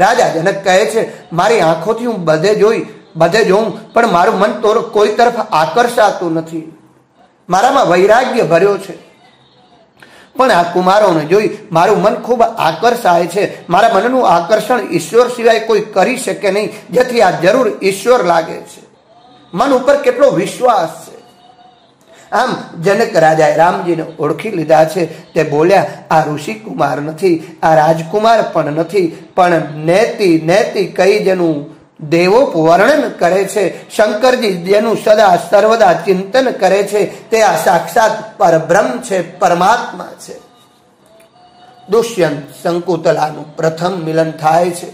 राजा जनक कहे छे मारी आंखोथी हूँ बधे जोऊं पण मारुं मन तो कोई तरफ आकर्षातुं नथी। मारामां वैराग्य भर्यो छे पण आ कुमारोने जोई मारू मन खूब आकर्षाय छे। मारा मननुं आकर्षण ईश्वर सिवाय कोई करी शके नहीं, जेथी आ जरूर ईश्वर लागे छे। मन उपर केटलो विश्वास छे। आम जनक राजाए रामजीने ओळखी लीधा छे। ते बोल्या आ ऋषि कुमार नथी, आ राजकुमार पण नथी, पण नेति कई जेनुं देवोप वर्णन करे छे। शंकरजी जेनुं सदा सर्वदा चिंतन करे छे ते आ साक्षात परब्रह्म छे, परमात्मा छे। दुष्यंत शंकुतलानुं प्रथम मिलन थाय छे।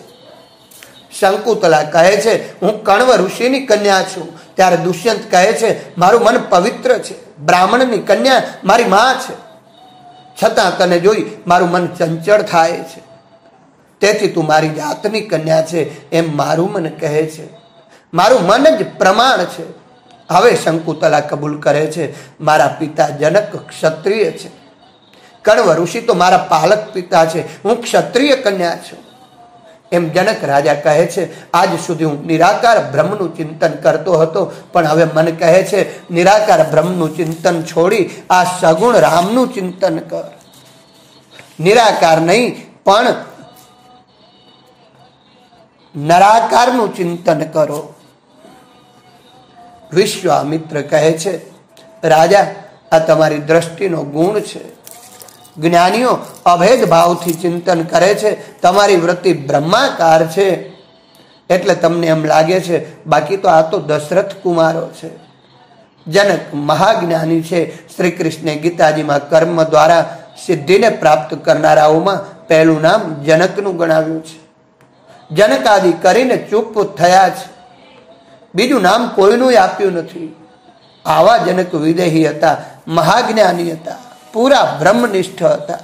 शंकुतला कहे छे हूँ कण्व ऋषिनी कन्या छूं। त्यारे दुष्यंत कहे छे मारुं मन पवित्र छे, ब्राह्मणनी कन्या मारी मां छे, छतां तने जोई मारुं मन चंचल थाय छे। तेथी तू मारी जातनी कन्या छे एम मारू मन कहे छे। मारू मन ज प्रमाण छे। हवे शंकुतला कबूल करे छे मारा पिता जनक क्षत्रिय छे। कण्व ऋषि तो मारा पालक पिता छे, हूँ क्षत्रिय कन्या छूं। एम जनक राजा कहे छे आज सुधी हूँ निराकार ब्रह्मनु चिंतन करतो हतो पण हवे मन कहे छे निराकार ब्रह्मनु चिंतन छोड़ी आ सगुण रामनु चिंतन कर। निराकार नहीं पण नराकारनु चिंतन करो। विश्वामित्र कहे छे राजा आ तमारी दृष्टिनो गुण छे। ज्ञानीओ अभेद भावथी चिंतन करे छे। तमारी वृत्ति ब्रह्माकार छे एटले तमने एम लागे छे बाकी तो आ तो दशरथ कुमारो छे। जनक महाज्ञानी छे। श्री कृष्णे गीताजी में कर्म द्वारा સિદ્ધિને પ્રાપ્ત કરનારાઓમાં પહેલું નામ જનકનું ગણાવ્યું છે. જનક આદિ કરીને ચૂપ થયા છે. બીજું નામ કોઈનું આપ્યું નથી. આવા જનક વિદેહી હતા, મહાજ્ઞાની હતા, પૂરા બ્રહ્મનિષ્ઠ હતા.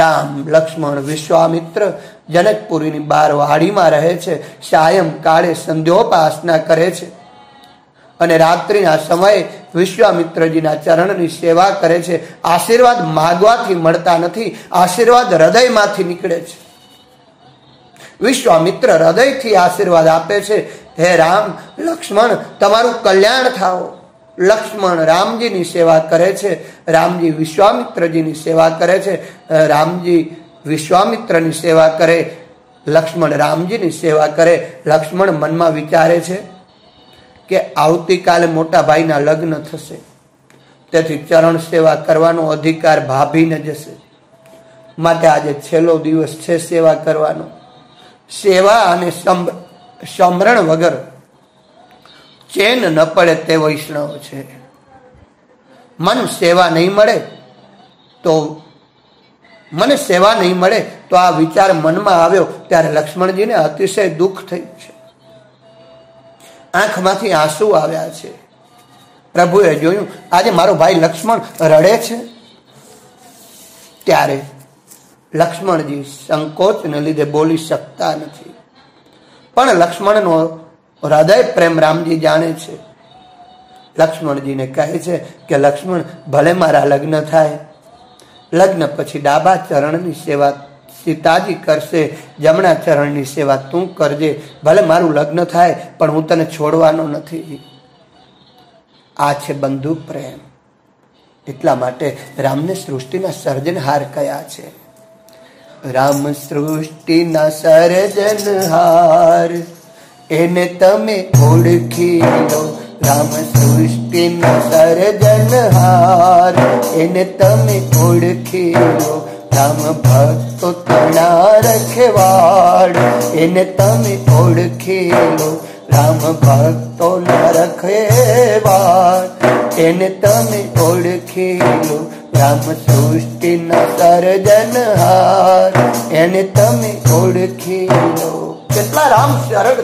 રામ લક્ષ્મણ વિશ્વામિત્ર જનકપુરીની બાર વાડીમાં રહે છે. સાયંકાળે સંધ્યોપાસના કરે છે અને રાત્રિના સમયે વિશ્વામિત્રજીના ચરણની સેવા કરે છે. આશીર્વાદ માગવાથી મળતા નથી, આશીર્વાદ હૃદયમાંથી નીકળે છે. વિશ્વામિત્ર હૃદયથી આશીર્વાદ આપે છે, હે રામ લક્ષ્મણ તમારું કલ્યાણ થાઓ. લક્ષ્મણ રામજીની સેવા કરે છે, રામજી વિશ્વામિત્રજીની સેવા કરે છે. રામજી વિશ્વામિત્રની સેવા કરે, લક્ષ્મણ રામજીની સેવા કરે. લક્ષ્મણ મનમાં વિચારે છે કે આવતીકાલે મોટા ભાઈના લગ્ન થશે, તેથી ચરણ સેવા કરવાનો અધિકાર ભાભીને જશે, માટે આજે છેલ્લો દિવસ છે સેવા કરવાનો. સેવા અને સમરણ વગર ચેન ન પડે તે વૈષ્ણવ છે. મન સેવા નહીં મળે તો મને સેવા નહીં મળે તો આ વિચાર મનમાં આવ્યો ત્યારે લક્ષ્મણજીને અતિશય દુઃખ થયું છે. આંખમાંથી આંસુ આવ્યા છે. પ્રભુએ જોયું આજે મારો ભાઈ લક્ષ્મણ રડે છે. ત્યારે લક્ષ્મણજી સંકોચને લીધે બોલી શકતા નથી, પણ લક્ષ્મણનો હૃદય પ્રેમ રામજી જાણે છે. લક્ષ્મણજીને કહે છે કે લક્ષ્મણ ભલે મારા લગ્ન થાય, લગ્ન પછી ડાબા ચરણની સેવા સીતાજી કરશે, જમણા ચરણની સેવા તું કરજે. ભલે મારું લગ્ન થાય પણ હું તને છોડવાનો નથી. આ છે બંધુ પ્રેમ. એટલા માટે રામને સૃષ્ટિના સર્જનહાર કયા છે. રામ સૃષ્ટિના સર્જનહાર એને તમે ઓળખી લો. રામ સૃષ્ટિના સર્જનહાર એને તમે ઓળખી લો. રામ ભક્તો તણા રખેવાડ એને તમે ઓળખી લો. રામ ભક્તો ના રખેવાડ એને તમે ઓળખી લો. રામ સૃષ્ટિના સર્જનહાર એને તમે ઓળખી લો. કેટલા રામ સરળ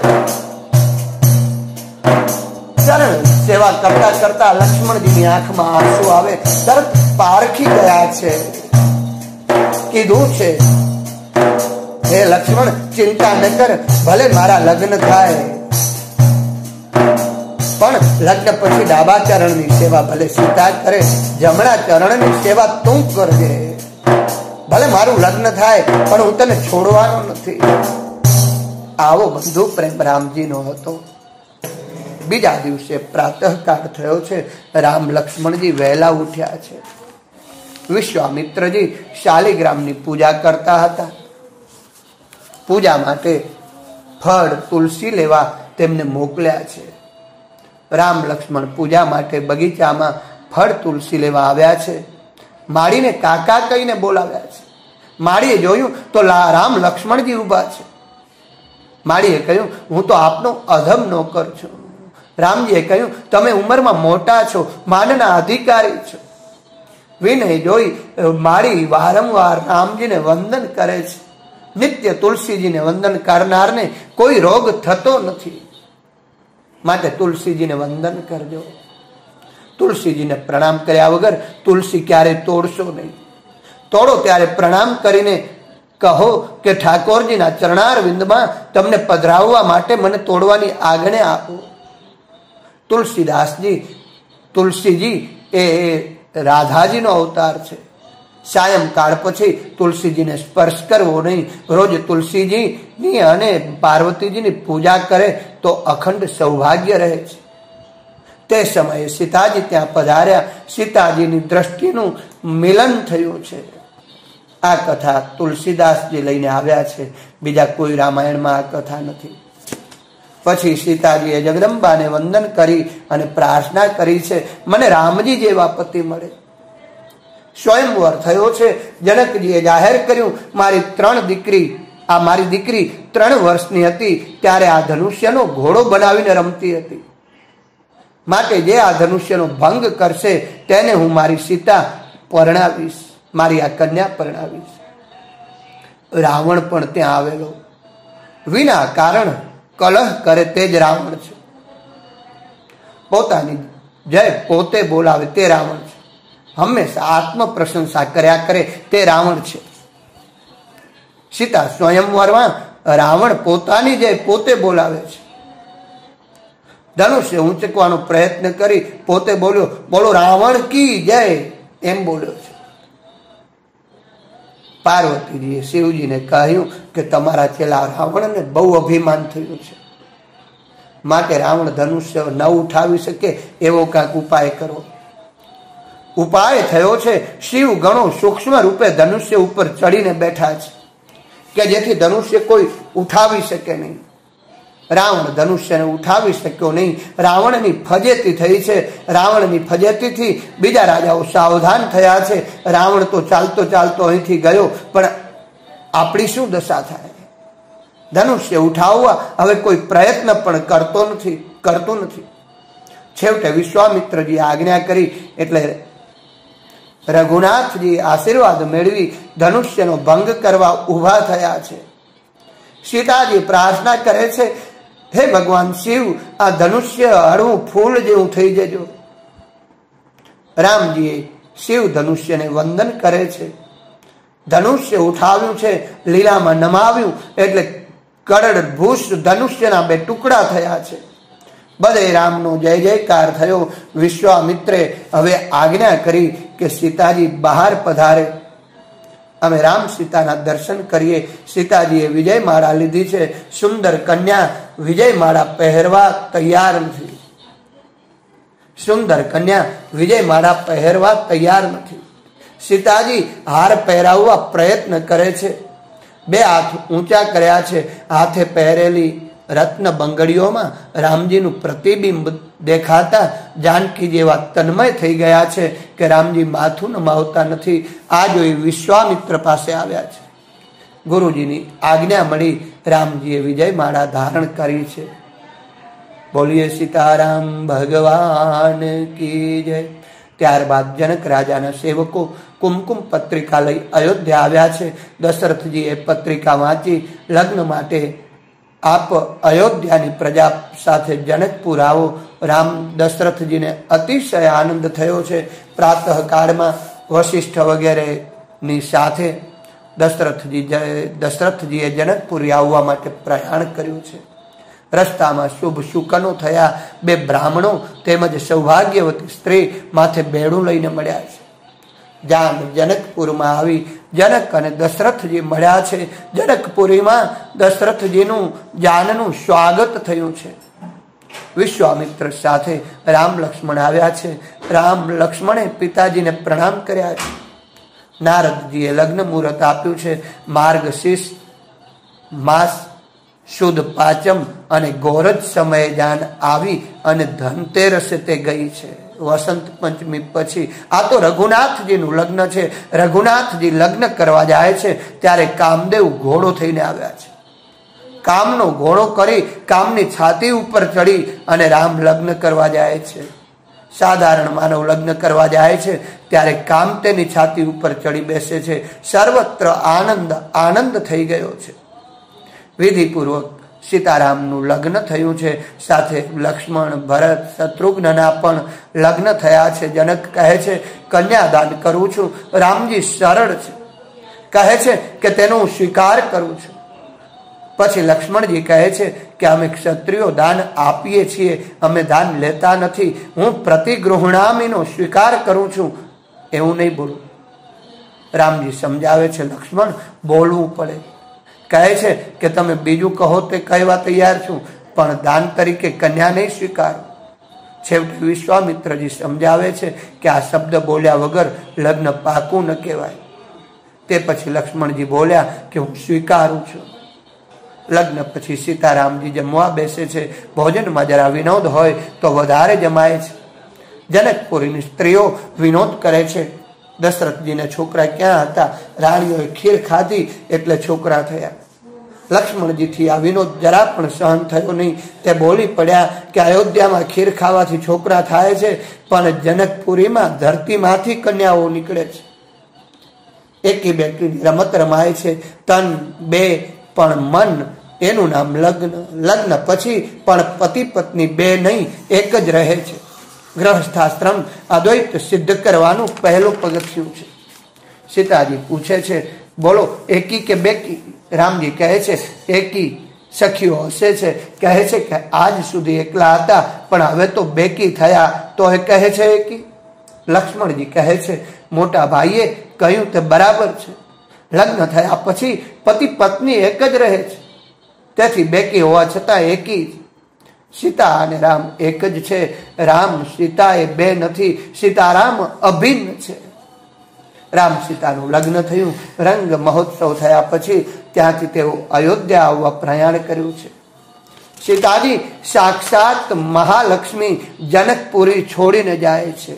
ચરણ સેવા કરતા કરતા લક્ષ્મણજીની આંખમાં આંસુ આવે. તરત પારખી ગયા છે. કીધું છે હે લક્ષ્મણ ચિંતા ન કર, ભલે મારા લગ્ન થાય પણ લગ્ન પછી ડાબા ચરણની સેવા ભલે સીતા કરે, જમણા ચરણની સેવા તું કરજે. ભલે મારું લગ્ન થાય પણ હું તને છોડવાનો નથી. આવો બંધુ પ્રેમ રામજીનો હતો. બીજા દિવસે પ્રાતઃકાળ થયો છે. રામ લક્ષ્મણજી વહેલા ઉઠ્યા છે. વિશ્વામિત્રજી શાલિગ્રામની પૂજા કરતા હતા. પૂજા માટે ફળ તુલસી લેવા તેમને મોકલ્યા છે. રામ લક્ષ્મણ પૂજા માટે બગીચામાં ફળ તુલસી લેવા આવ્યા છે. માળીને કાકા કહીને બોલાવ્યા છે. માળીએ જોયું તો રામ લક્ષ્મણજી ઊભા છે. માળીએ કહ્યું હું તો આપનો અધમ નોકર છું. રામજીએ કહ્યું તમે ઉંમરમાં મોટા છો, માનના અધિકારી છો. વિનય જોઈ માળી વારંવાર રામજીને વંદન કરે છે. નિત્ય તુલસીજીને વંદન કરનારને કોઈ રોગ થતો નથી, માટે તુલસીજીને વંદન કરજો. તુલસીજીને પ્રણામ કર્યા વગર તુલસી ક્યારેય તોડશો નહીં. તોડો ત્યારે પ્રણામ કરીને કહો કે ઠાકોરજીના ચરણારવિંદમાં તમને પધરાવવા માટે મને તોડવાની આજ્ઞા આપો. તુલસીજી એ રાધાજીનો અવતાર છે. સાયંકાળ પછી તુલસીજીને સ્પર્શ કરવો નહીં. રોજ તુલસીજીની અને પાર્વતીજીની પૂજા કરે તો અખંડ સૌભાગ્ય રહે છે. તે સમયે સીતાજી ત્યાં પધાર્યા. સીતાજીની દ્રષ્ટિનું મિલન થયું છે. આ કથા તુલસીદાસજી લઈને આવ્યા છે. બીજા કોઈ રામાયણમાં આ કથા નથી. પછી સીતાજીએ જગદંબાને વંદન કરી અને પ્રાર્થના કરી છે મને રામજી જેવા પતિ મળે. સ્વયંવર થયો છે. જનકજીએ જાહેર કર્યું મારી ત્રણ દીકરી, આ મારી દીકરી 3 વર્ષની હતી ત્યારે આ ધનુષ્યનો ઘોડો બનાવીને રમતી હતી, માટે જે આ ધનુષ્યનો ભંગ કરશે તેને હું મારી સીતા परणावीश, मारी आ कन्या परणावीश। रावण पण त्यां आवेलो, विना कारण कलह करे तेज रावण छे। पोतानी जय पोते बोलावे ते रावण छे। हमेशा आत्म प्रशंसा कर्या करे ते रावण छे। सीता स्वयंवरमां रावण पोतानी जय पोते बोलावे छे। धनुष ऊंचकવાનો प्रयत्न करी पोते बोल्यो, बोलो रावण की जय, एम बोल्यो छे। पार्वतीजीए शिवजीने कह्युं के तमारा चेला रावणने बहु अभिमान थयुं छे, माटे रावण धनुष्य न उठावी शके एवो कांक उपाय करो। उपाय थयो छे, शिव घणो सूक्ष्म रूपे धनुष्य उपर चढ़ीने बैठा छे के जेथी धनुष्य कोई उठावी शके नहीं। रावण धनुष्यने उठावी शक्यो नहीं। रावणनी फजेती थई छे। रावणनी फजेतीथी बीजा राजाओ सावधान थया छे। रावण तो चालतो चालतो अहींथी गयो, पण आपणी शुं दशा थाय? धनुष्य उठाववा हवे कोई प्रयत्न पण करतो नथी। छेवटे विश्वामित्रजी आज्ञा करी एटले रघुनाथजी आशीर्वाद मेळवी धनुष्यनो भंग करवा ऊभा थया छे। सीताजी प्रार्थना करे छे, हे भगवान शिव, आ धनुष्य हळवू फूल जेवू थई जजो। रामजीए शिव धनुष्य ने वंदन करे छे। धनुष्य उठाव्यू छे, लीलामां नमाव्यू एटले कड़भूष धनुष्यना बे टुकड़ा थया छे। बधे रामनो जय जयकार थयो। विश्वामित्रे हवे आज्ञा करी के सीताजी बहार पधारे, अमे राम सीताना दर्शन करिए। सीताजीए विजय माला लीधी छे। सुंदर कन्या विजय माला पहेरवा तैयार नथी। सुंदर कन्या विजय माला पहेरवा तैयार नथी। सीताजी हार पहेराववा प्रयत्न करे छे। बे हाथ ऊंचा कर्या छे। हाथे पहेरेली रत्न बंगड़ीओमां रामजीनुं प्रतिबिंब देखाता जानकी जेवा तन्मय थई गया छे के रामजी माथुं नमावता नथी। आ जोई विश्वामित्र पासे आव्या छे। गुरुजीनी आज्ञा मळी रामजीए विजय माला धारण करी छे। बोलिए सीताराम भगवान की जय। त्यारबाद जनक राजाना सेवको कुमकुम पत्रिका लई अयोध्या आव्या छे। दशरथजीए पत्रिका वांची लग्न माटे आप अयोध्यानी प्रजा साथे जनकपुर आवो। राम दशरथजी ने अतिशय आनंद थयो छे। प्रातः कालमां वशिष्ठ वगैरेनी साथे दशरथजीए जनकपुर आववा माटे प्रयाण कर्युं छे। रस्तामां शुभ शुकनो थया। बे ब्राह्मणो तेमज सौभाग्यवती स्त्री माथे बेडू लईने मळ्या छे। जाम जनकपुरमां आवी जनक अने दशरथजी मळ्या छे। जनकपुरीमां दशरथजीनुं जाननुं स्वागत थयुं छे। विश्वामित्र साथे राम लक्ष्मण आव्या छे। राम लक्ष्मणे पिताजीने प्रणाम कर्या छे। नारदजीए लग्न मुहूर्त आप्युं छे। मार्गशीर्ष मास शुद्ध पाचम अने गोरज समये जान आवी अने धनतेरसे ते गई छे। वसंत पंचमी पछी आ तो रघुनाथजीनुं लग्न छे। रघुनाथजी लग्न करवा जाय छे त्यारे कामदेव घोड़ो थईने आव्या छे। कामनो घोड़ो करी कामनी छाती उपर चढ़ी अने राम लग्न करवा जाय छे। साधारण मानव लग्न करवा जाय छे त्यारे काम तेनी छाती उपर चढ़ी बेसे छे। सर्वत्र आनंद आनंद थई गयो छे। विधिपूर्वक सीतारामनु लग्न थयुं छे। साथे लक्ष्मण भरत शत्रुघ्नना पण लग्न थया छे। जनक कहे छे, कन्यादान करूं छुं। रामजी सरल छे, कहे छे के तेनो हुं स्वीकार करूं छुं। पछी लक्ष्मणजी कहे छे के अमे क्षत्रियो दान आपीए छीए, अमे दान लेता नथी। हुं प्रतिगृहणामीनो स्वीकार करूं छुं, एवुं नहीं बोलूं। रामजी समजावे छे, लक्ष्मण बोलवुं पड़े। कहे छे के तमे बीजू कहो ते कहवा तैयार छूं, पण दान तरीके कन्या नहीं स्वीकारो। छेवटे विश्वामित्रजी समझावे छे के आ शब्द बोल्या वगर लग्न पाकू न कहेवाय। ते पछी लक्ष्मणजी बोल्या के हूँ स्वीकारू छूं। लग्न पछी सीतारामजी जमवा बेसे छे। भोजन में जरा विनोद होय तो वधारे जमाय छे। जनकपुरीनी स्त्रीओ विनोद करे छे। दशरथजी ने छोकरा क्या था? राणीओ खीर खाधी एटले छोकरा थया। लक्ष्मणजी थी आ विनोद जरा पण सहन थयो नहीं। ते बोली पड्या कि अयोध्या में खीर खावाथी छोकरा थाय छे पण जनकपुरी में धरती मांथी कन्याओ निकळे छे। एकी बेटीनी रमत रमाय छे, तन बे पण मन एनुं नाम लग्न। लग्न पछी पण पति पत्नी बे नहीं, एक ज रहे छे। गृहस्थाश्रम अद्वैत सिद्ध करवानुं पहेलुं पगथियुं छे। सीताजी पूछे छे, बोलो एकी के बेकी? राम जी कहे छे एकी। सखीओ हसे छे, कहे छे के आज सुधी एकला हता पण हवे तो बेकी थया तो ए कहे छे एकी। लक्ष्मण जी कहे छे मोटा भाईए कह्युं ते बराबर छे। लग्न थया पछी पति पत्नी एक ज रहे छे, तेथी बेकी होवा छतां एकी। सीता अने राम एक ज छे। राम सीता ए बे नथी, सीताराम अभिन्न छे। राम सीतानुं लग्न थयुं। रंग महोत्सव थया पछी त्यांथी तेओ अयोध्या आववा प्रयाण कर्युं छे। सीताजी साक्षात महालक्ष्मी जनकपुरी छोड़ीने जाय छे।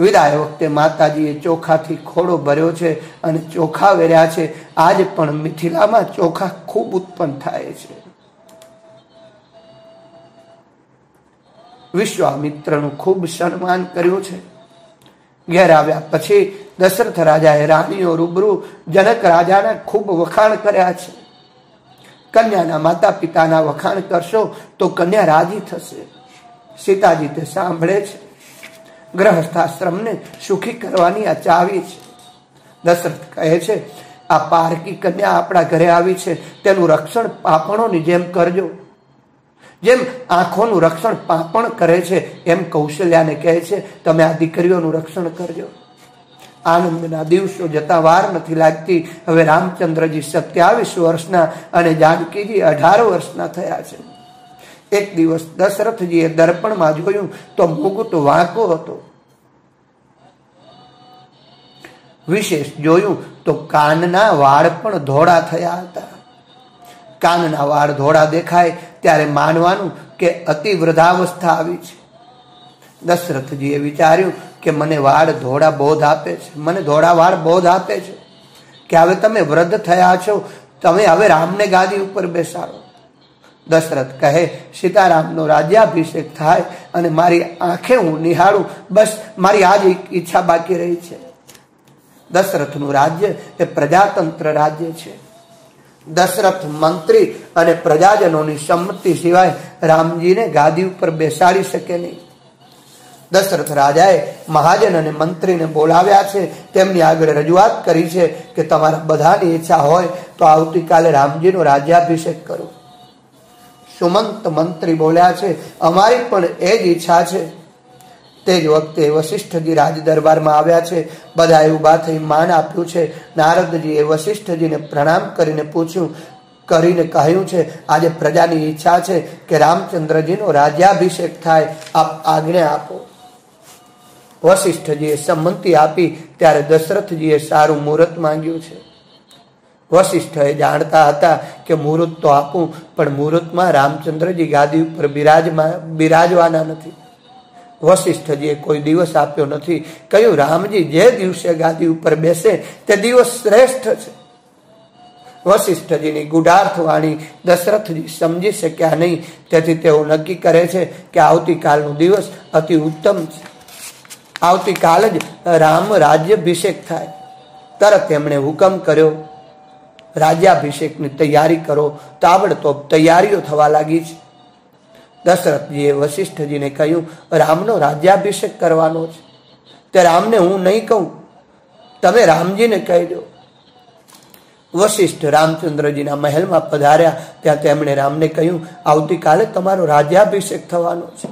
विदाय वखते माताजीए चोखाथी खोड़ो भर्यो छे अने चोखा वेर्या छे। आज पण मिथिलामां चोखा खूब उत्पन्न थाय छे। विश्वामित्रनुं खूब सन्मान कर्युं छे। घेर आव्या पछी दशरथ राजाए राणीओ रूबरू जनक राजाने खूब वखाण कर्या छे। कन्याना माता पिताना वखाण करशो तो कन्या राजी थशे। सीताजी ते सांभळे छे। गृहस्थाश्रमने सुखी करवानी आ चावी छे। दशरथ कहे छे आ पारकी कन्या आपणा घरे आवी छे, तेनुं रक्षण पापणोनी जेम करजो। जेम आँखोनुं रक्षण पापण करे छे एम कौशल्याने कहे छे तमे आ दीकरीओनुं रक्षण करजो। आनंदना दिवसो जता वार नथी लागती। हवे रामचंद्रजी 27 वर्षना अने जानकीजी 18 वर्षना थया छे। एक दिवस दशरथजीए दर्पणमां जोयुं तो मुकुट वांको हतो। विशेष जोयुं तो कानना वाळ पण धोळा थया हता। कानना वाळ धोळा देखाय त्यारे मानवानुं के अति वृद्धावस्था आवी छे। दशरथजीए विचार्युं के मने वाळ धोळा बोध आपे छे, मने धोळा वाळ बोध आपे छे के हवे तमे वृद्ध थया छो, तमे हवे रामने गादी उपर बेसाडो। दशरथ कहे सीतारामनो राज्याभिषेक थाय अने मारी आंखे हूँ निहाळुं, बस मारी आज इच्छा बाकी रही छे। दशरथनुं राज्य ए प्रजातंत्र राज्य छे। दशरथ मंत्री अने प्रजाजनोनी सम्मति सिवाय रामजीने गादी उपर बेसाड़ी शके नहीं। दशरथ राजाए महाजन अने मंत्रीने बोलाव्या छे, तेमनी आगळ रजूआत करी छे के तमारा बधानी इच्छा होय तो आवतीकाले रामजीनो राज्याभिषेक करो। सुमंत मंत्री बोल्या छे अमारी पण ए ज इच्छा छे। ते ज वखते वशिष्ठजी राज दरबारमां आव्या छे। बधाए ऊभा थई मान आप्युं छे। नारदजीए वशिष्ठजीने प्रणाम करीने पूछ्युं करीने कह्युं छे आज प्रजानी इच्छा छे के रामचंद्रजीनो राज्याभिषेक थाय, आप आज्ञा आपो। वशिष्ठजीए सम्मति आपी त्यारे दशरथजीए सारुं मुहूर्त मांग्युं छे। वशिष्ठ जाणता हता के मुहूर्त तो आपूं पण मुहूर्तमां रामचंद्रजी गादी उपर बिराजवाना नथी। वशिष्ठजीए कोई दिवस आप्यो नथी, कह्युं रामजी जे दिवसे गादी उपर बेसे ते दिवस श्रेष्ठ छे। वशिष्ठजीनी गुढार्थ वाणी दशरथजी समजी शक्या नहीं, तेथी तेओ नक्की करे छे के आवतीकालनो दिवस अति उत्तम छे। आवतीकाल ज राम राज्याभिषेक थाय। तरत एमणे हुकम कर्यो राज्याभिषेकनी तैयारी करो। ताबड़तोब तैयारीओ थवा लागी छे। दशरथजीए वशिष्ठजीने कह्युं रामनो राज्याभिषेक करवानो छे, ते रामने हूँ नहीं कहूँ, तमे रामजीने कही दो। वशिष्ठ रामचंद्रजीना महलमां पधार्या त्यां तेमणे रामने कह्युं आवतीकाले तमारो राज्याभिषेक थवानो छे।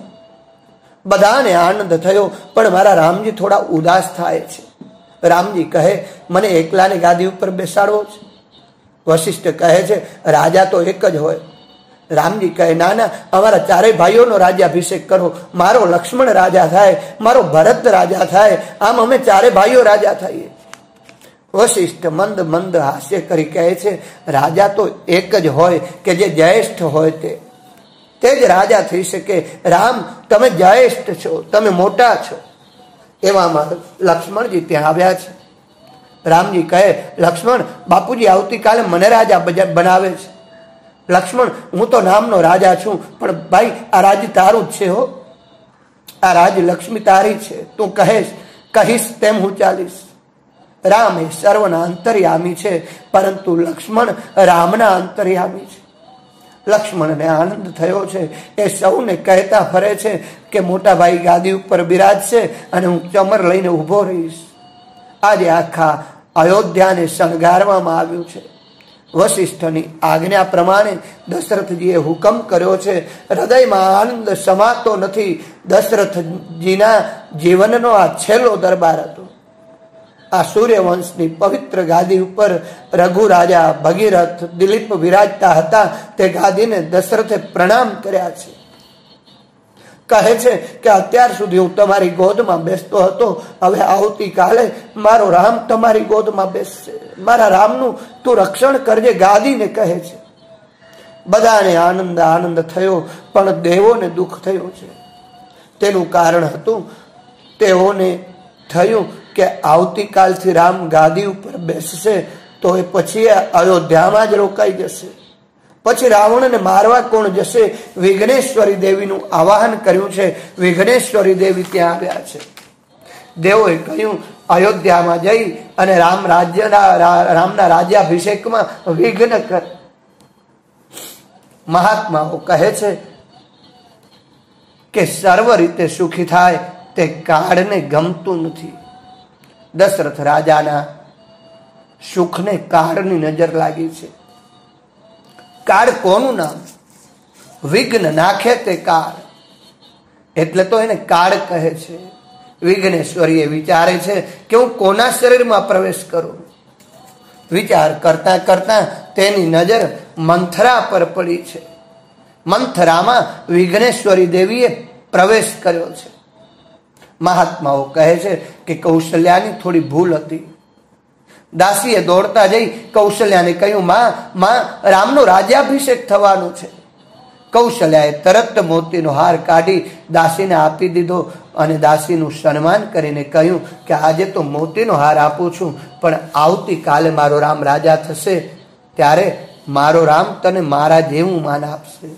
बधाने आनंद थयो पण मारा रामजी थोड़ा उदास थाय छे। रामजी कहे मने एकलाने गादी उपर बेसाड़ो छे। वशिष्ठ कहे छे राजा तो एक ज होय। रामजी कहे ना ना, अमारा चारे भाईओनो राज्याभिषेक करो। मारो लक्ष्मण राजा थाय, मारो भरत राजा थाय, आम अमे चारे भाईओ राजा थईए। वशिष्ठ मंद मंद हास्य करी कहे छे राजा तो एक ज होय के जे ज्येष्ठ होय ते ज राजा थई शके। राम तमे ज्येष्ठ छो, तमे मोटा छो। एवामां लक्ष्मणजी त्यां आव्या छे। राम जी कहे, लक्ष्मण बापूजी आवती काले मने राजा बनावे छे। लक्ष्मण हूँ तो नामनो राजा छू, पर भाई आ राज तारू ज छे हो, आ राज लक्ष्मी तारी छे। तू कहेश कहीश तेम हूँ चालीश। राम ए सर्वना अंतर्यामी छे, परंतु लक्ष्मण रामना अंतर्यामी छे। लक्ष्मण ने आनंद थयो छे, ए सौने कहता फरे छे के मोटा भाई गादी उपर बिराजशे अने हूँ चमर लईने ऊभो रहीश। आज आखा अयोध्या ने शणगारवामां आव्युं छे। वशिष्ठनी आज्ञा प्रमाणे दशरथजीए हुकम कर्यो छे। हृदयमां आनंद समातो नथी। दशरथजीना जीवननो आ छेल्लो दरबार हतो। आ सूर्यवंशनी पवित्र गादी उपर रघु राजा भगीरथ दिलीप विराजता हता। ते गादीने दशरथे प्रणाम कर्या छे। कहे छे के अत्यार सुधी हूँ तमारी गोदमां बेसतो हतो, हवे आवती काले मारो राम तमारी गोदमां बेसशे। मारा रामनुं तू रक्षण करजे, गादीने कहे छे। बधाने आनंद आनंद थयो, पण देवोने दुख थयो छे। तेनुं कारण हतुं तेओने थयुं के आवती कालथी राम गादी उपर बेसशे तो ए पछी अयोध्यामां ज रोकाई जशे। पछी रावण ने मारवा कोण जशे। विघ्नेश्वरी देवी नु आवाहन कर्युं छे। विघ्नेश्वरी देवी त्यां आव्या छे। देवोए कह्युं अयोध्यामां जई अने राम राज्यना रामना राज्याभिषेकमां विघ्न कर। महात्माओ कहे छे के सर्व रीते सुखी थाय ते काळने गमतुं नथी। दशरथ राजाना सुखने काळनी नजर लागी छे। काळ कोनु नाम? विघ्न नाखे ते काळ, एटले तो एने काळ कहे छे। विघ्नेश्वरीए विचारे छे के हूँ कोना शरीरमां प्रवेश करूं। विचार करता करता तेनी नजर मंथरा पर पड़ी छे। मंथरामां विघ्नेश्वरी देवीए प्रवेश कर्यो छे। महात्माओ कहे छे के कौशल्यानी थोड़ी भूल हती। दासीए दौड़ता जई कौशल्याने कह्युं, मां मां रामनो राज्याभिषेक थवानो छे। कौशल्याए तरत मोतीनो हार काढी दासीने आपी दीधो अने दासीनुं सन्मान करीने कह्युं के आजे तो मोतीनो हार आपू छुं, पण आवती काले मारो राम राजा थशे त्यारे मारो राम तने मारा जेवुं मान आपशे।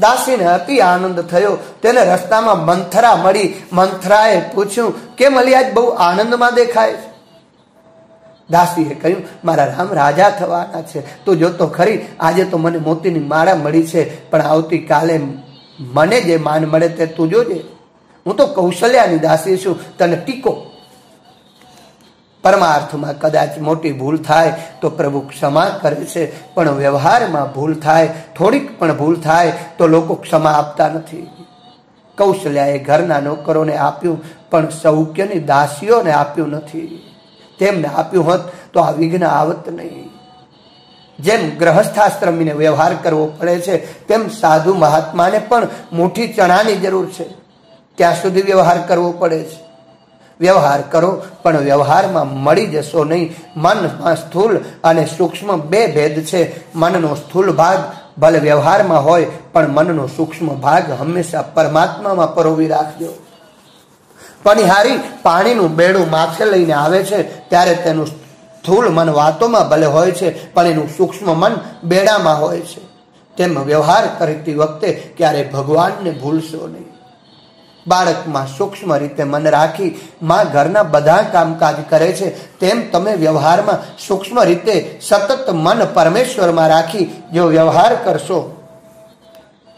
दासीने अति आनंद थयो। तेने रस्तामां मंथरा मळी। मंथराए पूछ्युं के मली आज बहु आनंदमां देखाय छे। दासीए कह्युं मारा राम राजा थवाना छे। तो जो तो खरी आजे तो मने मोतीनी माळा मळी छे, पण आवती काले मने जे मान मळे ते तू जोजे। हूँ तो कौशल्यानी दासी छुं, तने टीको। परमार्थमां कदाच मोटी भूल थाय तो प्रभु क्षमा करे छे, पण व्यवहारमां भूल थाय, थोड़ीक पण भूल थाय तो लोको क्षमा आपता नथी। कौशल्याए घरना नोकरोने आप्युं, पण सौख्यनी दासीओने आप्युं नथी। तेमने आप्युं होत तो आ विघ्न आवत नहीं। जेम गृहस्थाश्रमीने व्यवहार करवो पड़े छे, तेम साधु महात्माने पण मोटी चणानी जरूर छे। त्यां सुधी व्यवहार करवो पड़े छे। व्यवहार करो, पण व्यवहारमां मळी जशो नहीं। मनमा स्थूल अने सूक्ष्म बे भेद छे। मननो स्थूल भाग भले व्यवहारमां होय, पण मननो सूक्ष्म भाग हमेशा परमात्मामां परोवी राखजो। पनिहारी पाणीनु बेडू माथे लईने आवे छे, त्यारे तेनु स्थूल मन वातोमां भले होय छे, पण एनु सूक्ष्म मन बेडामां होय छे। तेम व्यवहार करती वखते क्यारे भगवानने भूलशो नहीं। बाळकमां सूक्ष्म रीते मन राखी मां घरना बधा कामकाज करे छे, तेम तमे व्यवहारमां सूक्ष्म रीते सतत मन परमेश्वरमां राखी जो व्यवहार करशो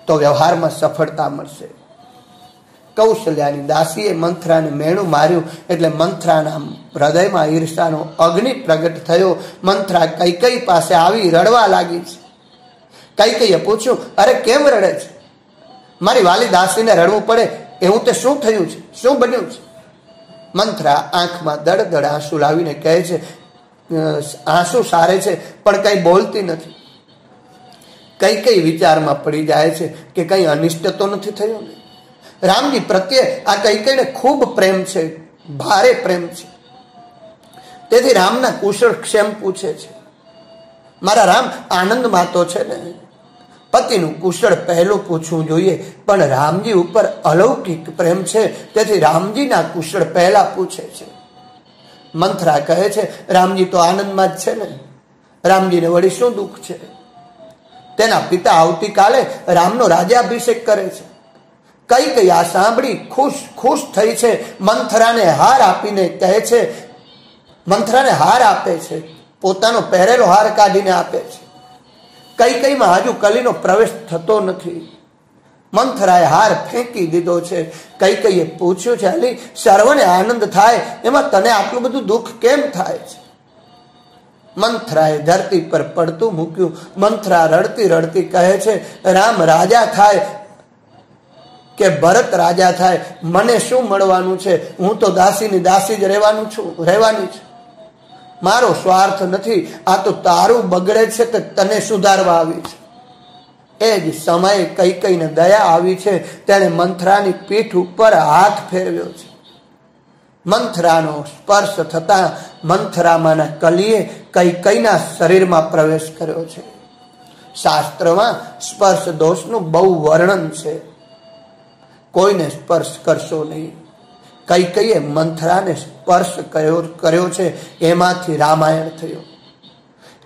तो व्यवहारमां सफलता मळशे। कौशल्यानी दासीए मंथराने मेणु मार्युं एटले मंथराना हृदयमां ईर्षानो अग्नि प्रगट थयो। मंथरा कैकेयी पासे आवी रड़वा लागी छे। कैकेयीए पूछ्युं, अरे केम रड़े छे? मारी वाली दासीने रड़वुं पड़े एवुं ते शुं थयुं छे? शुं बन्युं छे? मंथरा आंखमां दड़दड़ आंसू लावीने कहे छे, आंसू सारे छे पण कंई बोलती नथी। कैकेयी विचारमां पड़ी जाय छे के कंई अनिष्ट तो नथी थयुं ने? रामजी प्रत्ये आ कैकेयीने खूब प्रेम छे, भारे प्रेम छे। तेथी रामना कुशल क्षेम पूछे छे। मारा राम आनंदमां तो छे ने? पतिनु कुशल पहेलुं पूछवुं जोईए, पण रामजी उपर अलौकिक प्रेम छे, तेथी रामजीना कुशल पहेला पूछे छे। मंथरा कहे छे, रामजी तो आनंद में ज छे ने, रामजी ने वड़ी शुं दुख छे। तेना पिता आवती काले रामनो राज्याभिषेक करे छे। कई कई आ सांभळी खुश खुश थई छे। मंथरा ने हार आपीने कहे छे, मंथरा ने हार आपे छे, पोतानो पहेरेलो हार काढीने आपे छे। कई कई में हजू कलीनो प्रवेश थतो नथी। मंथराए हार फेंकी दीधो छे। कई कईए पूछ्यु छे, अली सर्वने आनंद थाय एमां तने आटलुं बधुं दुख केम थाय छे? मंथराए धरती पर पड़तुं मूक्युं। मंथरा रड़ती रड़ती कहे छे, राम राजा थाय के भरत राजा थाय मने शुं मळवानुं छे? हूँ तो दासीनी दासी ज रहेवानुं छुं, रहेवानी छुं। मारो स्वार्थ नथी। आ तो तारुं बगड़े छे ते तने सुधारवा आवी छे। एज समय कई कई ने दया आवी छे, तेणे मंथरानी पीठ उपर हाथ फेरव्यो छे। मंथरानो स्पर्श थता मंथरामाना कलीए कई कईना शरीरमां प्रवेश कर्यो छे। शास्त्रमां स्पर्श दोषनुं बहु वर्णन छे। कोईने स्पर्श करशो नहीं। कई कई मंथरा ने स्पर्श कर्यो छे, एमांथी रामायण थयो।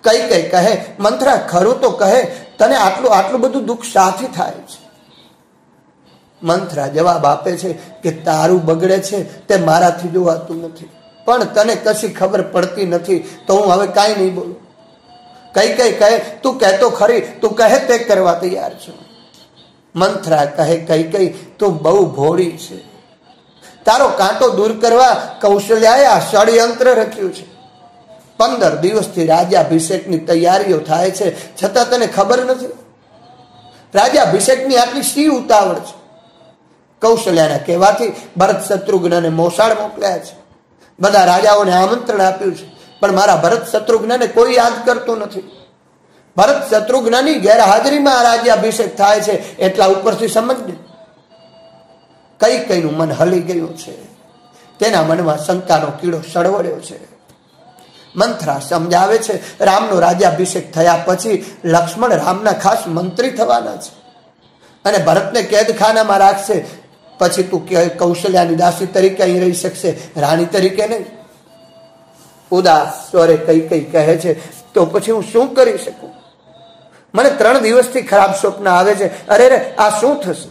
कई कई कहे, मंथरा खरू तो कहे, तने आटलू आटलू बधु दुख साथी थाय छे? मंथरा जवाब आपे छे के तारू बगड़े छे ते माराथी जोवातुं नथी, पण तने कशी खबर पड़ती नथी तो हूँ हवे काई नहीं बोलू। कई कई कहे, तू कह तो खरी, तू कहे ते करवा तैयार छे। मंथरा कहे, कई कई तू बहु भोड़ी छे। तारो कांटो दूर करवा कौशल्याए आ षड्यंत्र रच्युं छे। 15 दिवसथी राज्याभिषेकनी तैयारीओ थाय छे, छतां तने खबर नथी। राज्याभिषेकनी आटली शी उतावळ छे। कौशल्याना कहेवाथी भरत शत्रुघ्नने मोसाळ मोकल्या छे। बधा राजाओने आमंत्रण आप्युं छे, पण मारा भरत शत्रुघ्नने कोई याद करतुं नथी। भरत शत्रुघ्ननी गैरहाजरीमां आ राज्याभिषेक थाय छे एटला उपरथी समजजे। कई कईनुं मन हली गयुं छे। तेना मनमा शंकानो कीड़ो सळवळ्यो छे। मंथरा समजावे छे, रामनो राज्याभिषेक थया पछी लक्ष्मण रामना खास मंत्री थवाना छे अने भरतने कैदखानामां राखशे। पछी तू कौशल्यानी दासी तरीके अहीं रही शकशे, राणी तरीके नहीं। उदास स्वरे कई कई कहे छे, तो पछी हुं शुं करी शकूं? मने 3 दिवसथी खराब स्वप्न आवे छे। अरे रे, आ शुं थशे?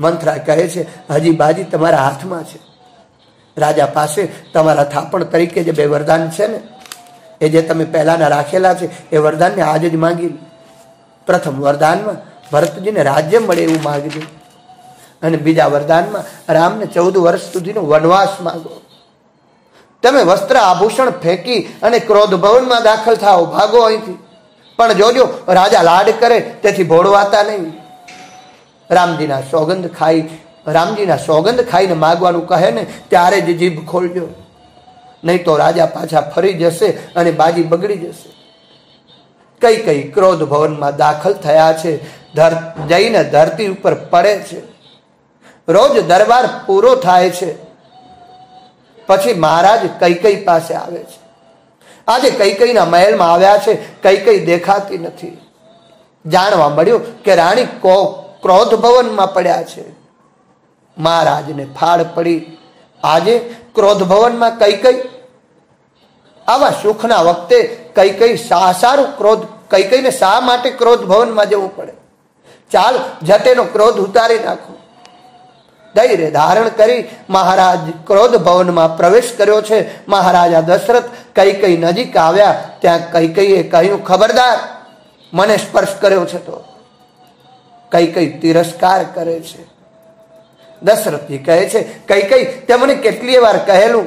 मंथरा कहे छे, हजी बाजी तमारा हाथमां छे। राजा पासे तमारा थापण तरीके जे बे वरदान छे ने, ए जे तमे पहेलाना राखेला छे, ए वरदानने आज ज मांगी लो। प्रथम वरदानमां भरतजीने राज्य मळे एवुं मागजो, अने बीजा वरदानमां रामने 14 वर्ष सुधीनो वनवास मांगो। तमे वस्त्र आभूषण फेंकी अने क्रोध भवनमां दाखल थाओ, भागो अहींथी, पण जोजो राजा लाड करे तेथी भोळवाता नहीं। रामजीना सौगंध खाई ने मागवानुं कहे ने त्यारे ज जीभ खोलजो, नहीं तो राजा पाछा फरी जशे अने बाजी बगड़ी जशे। कई कई क्रोध भवन में दाखल थया छे, जईने धरती पर पड़े छे। रोज दरबार पूरो थाय छे, पछी महाराज कई कई पासे आवे छे। आजे कई कई ना महल में आव्या छे, कई कई देखाती नथी। जाणवा मळ्युं के राणी क्रोध भवन में पड़ा है। महाराज ने फाड़ पड़ी। आज क्रोध भवन में कई कई आवा सुखना वक्ते कई कई सासारू क्रोध कई कई ने सा माटे क्रोध भवन में जवू पड़े? चाल जटेनो क्रोध उतारी नाखो। धैर्य धारण करी महाराज क्रोध भवन में प्रवेश कर्यो छे। महाराजा दशरथ कई कई नजीक आव्या, त्यां कई कईए कह्युं, खबरदार, मने स्पर्श कर्यो छे तो? कई कई तिरस्कार करे छे। दशरथ जी कहे छे, कई कई ते मने केटली वार कहेलू,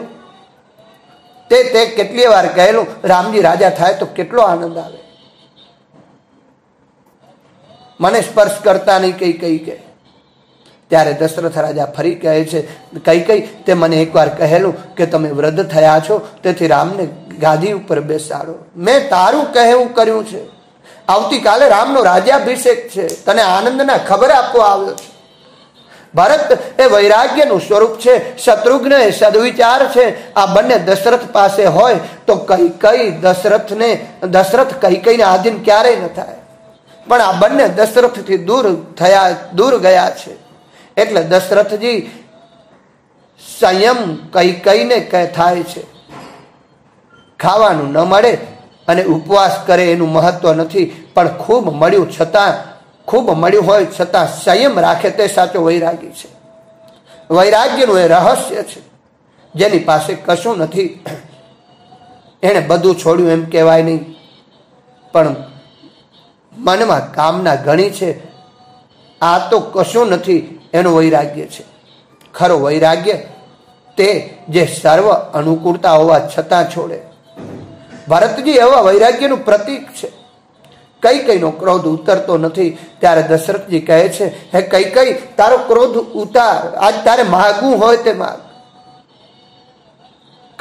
ते केटली वार कहेलू, रामजी राजा थाय तो केटलो आनंद आवे, मने स्पर्श करता नहीं। कई कई के त्यारे दशरथ राजा फरी कहे छे, कई कई ते मने एक वार कहेलू के तमे वृद्ध थया छो, तेथी रामने गादी उपर बेसाडो। मैं तारू कहेवू कर्युं छे। आवती काले रामनो राज्याभिषेक छे, तने आनंदना खबर आपवा आव्यो छे। भरत ए वैराग्यनुं स्वरूप छे, शत्रुघ्न ए सद्विचार छे। आ बने दशरथ पासे होय तो कई कई दशरथ कई कई ने आधीन क्यारे न थाय, पण आ बने दशरथ थी दूर गया छे। एटले दशरथ जी संयम कई कई ने कहे थाय छे। ખાવાનું ન મળે અને ઉપવાસ કરે એનું મહત્વ નથી, પણ ખૂબ મળ્યું હોય છતાં સંયમ રાખે તે સાચો વૈરાગી છે। વૈરાગ્યનું એ રહસ્ય છે જેની પાસે કશું નથી। એણે બધું છોડ્યું એમ કહેવાય નહીં, પણ મનમાં કામના ઘણી છે। આ તો કશું નથી એનું વૈરાગ્ય છે। ખરો વૈરાગ્ય તે જે સર્વ અનુકૂળતા હોવા છતાં છોડે। ભરતજી એવા વૈરાગ્યનું પ્રતીક છે। કૈકેયીનો ક્રોધ ઉતરતો નથી ત્યારે દશરથજી કહે છે, હે કૈકેયી, તારો ક્રોધ ઉતાર, આજ તારે માગવું હોય તે માગ।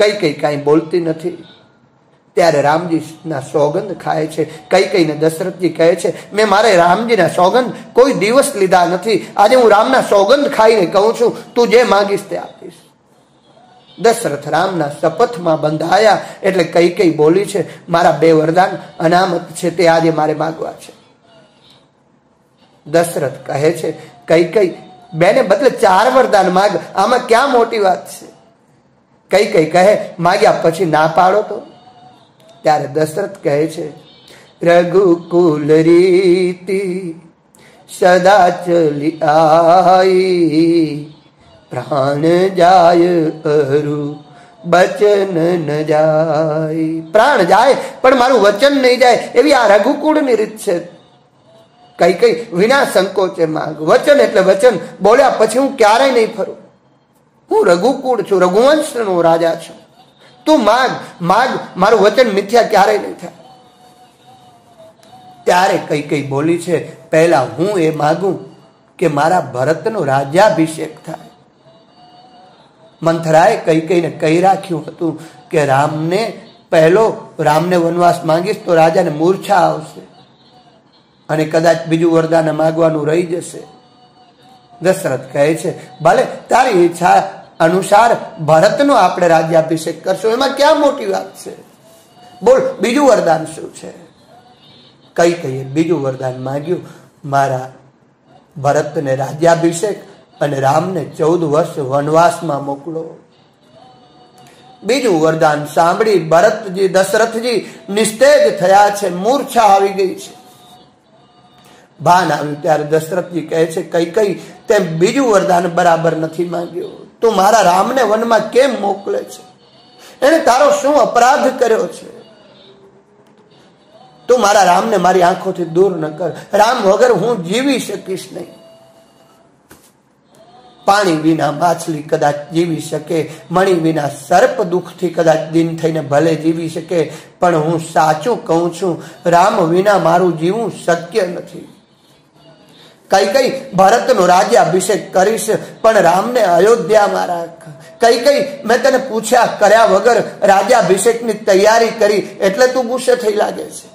કૈકેયી કાંઈ બોલતી નથી ત્યારે રામજીના સોગંદ ખાય છે। કૈકેયીને દશરથજી કહે છે, મેં મારે રામજીના સોગંદ કોઈ દિવસ લીધા નથી, આજે હું રામના સોગંદ ખાઈને કહું છું, તું જે માગીશ તે આપીશ। દશરથ રામના શપથમાં બંધાયા એટલે કૈકેયી બોલી છે, મારા બે વરદાન અનામત છે, તે આજે મારે માગવા છે। દશરથ કહે છે, કૈકેયી, બેને બદલે 4 વરદાન માગ, આમાં ક્યાં મોટી વાત છે? કૈકેયી કહે, માગ્યા પછી ના પાડો તો? ત્યારે દશરથ કહે છે, રઘુકુલ રીતિ સદા ચલી આઈ, प्राण जाय अरु वचन न जाय। प्राण जाए पर मारू वचन नहीं जाए, एवी आ रघुकूळनी रीत छे। कई विना संकोचे मांग। वचन एटले वचन, बोल्या पछी हूँ क्यारेय नहीं फरू। हूँ रघुकूळ छू, रघुवंशनो राजा छू। तू माग माग, मारू वचन मिथ्या क्यारेय नहीं थाय। त्यारे कई बोली छे, पहेला हूँ ए मागू के मारा भरतनो राज्याभिषेक थाय। मंथराए कईकेयीने कही राख्युं हतुं के रामने पहलो रामने वनवास मांगीश तो राजाने मूर्छा आवशे अने कदाच बीजुं वरदान मांगवानुं रही जशे। दशरथ कहे छे, भले तारी इच्छा अनुसार भरतनो आपणे राज्याभिषेक करशुं, एमां क्या मोटी वात छे? बोल बीजुं वरदान शुं छे? कईकेयीए बीजुं वरदान मांग्युं, मारा भरतने राज्याभिषेक अने रामने 14 वर्ष वनवास में मोकलो। बीजू वरदान सांभळी भरतजी दशरथजी निस्तेज थया छे, मूर्छा आवी गई छे। भान आव्युं त्यारे दशरथजी कहे छे, कईकेयी, ते बीजू वरदान बराबर नथी मांग्यो, तू मारा रामने वनमां केम मोकले छे? एणे तारो शुं अपराध कर्यो छे? तू मारा रामने मारी आंखोथी दूर न कर, राम वगर हूँ जीवी शकीश नहीं। पाणी विना माछली कदाच जीवी शके, मणी विना सर्प दुख थी कदाच दिन थईने भले जीवी शके, पण हूँ साचुं कहूं छुं, राम विना मारू जीवू शक्य नथी। कईकेयी भरतनो राज्याभिषेक करीश पण रामने अयोध्या मां राख। कईकेयी, मैं तने पूछ्या कर्या वगर राज्याभिषेकनी तैयारी करी एटले तू गुस्से थई लागे छे,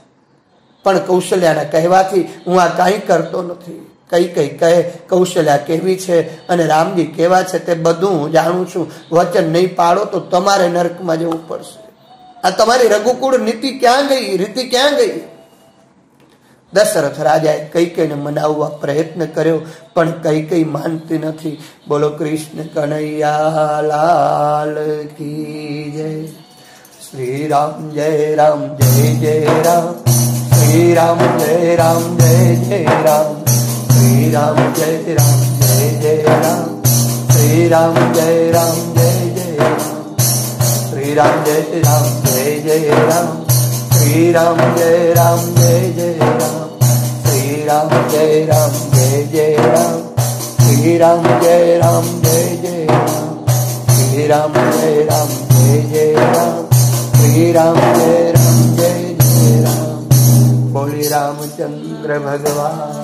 पण कौशल्याना कहेवाथी हूँ आ कांई करतो नथी। कईकेयी कहे, कौशल्या केवी छे अने रामजी केवा छे ते बधुं हूँ जाणुं छुं, वचन नहीं पाड़ो तो तमारे नरकमां जवुं पड़शे। आ तमारी रघुकूळ नीति क्यां गई, रीति क्यां गई? दशरथ राजाए कईकेयीने मनाववा प्रयत्न कर्यो पण कईकेयी मानती नथी। बोलो कृष्ण कन्हैया लाल की जय। श्री राम जय राम जय जय राम, श्री राम जय राम जय जय राम, श्री राम जय राम जय जय राम, श्री राम जय राम जय जय राम, श्री राम जय राम जय जय राम, श्री राम जय राम जय जय राम, श्री राम जय राम जय जय राम, श्री राम जय राम जय जय राम, श्री राम जय राम जय जय राम, श्री राम जय राम जय जय राम। बोले रामचंद्र भगवान।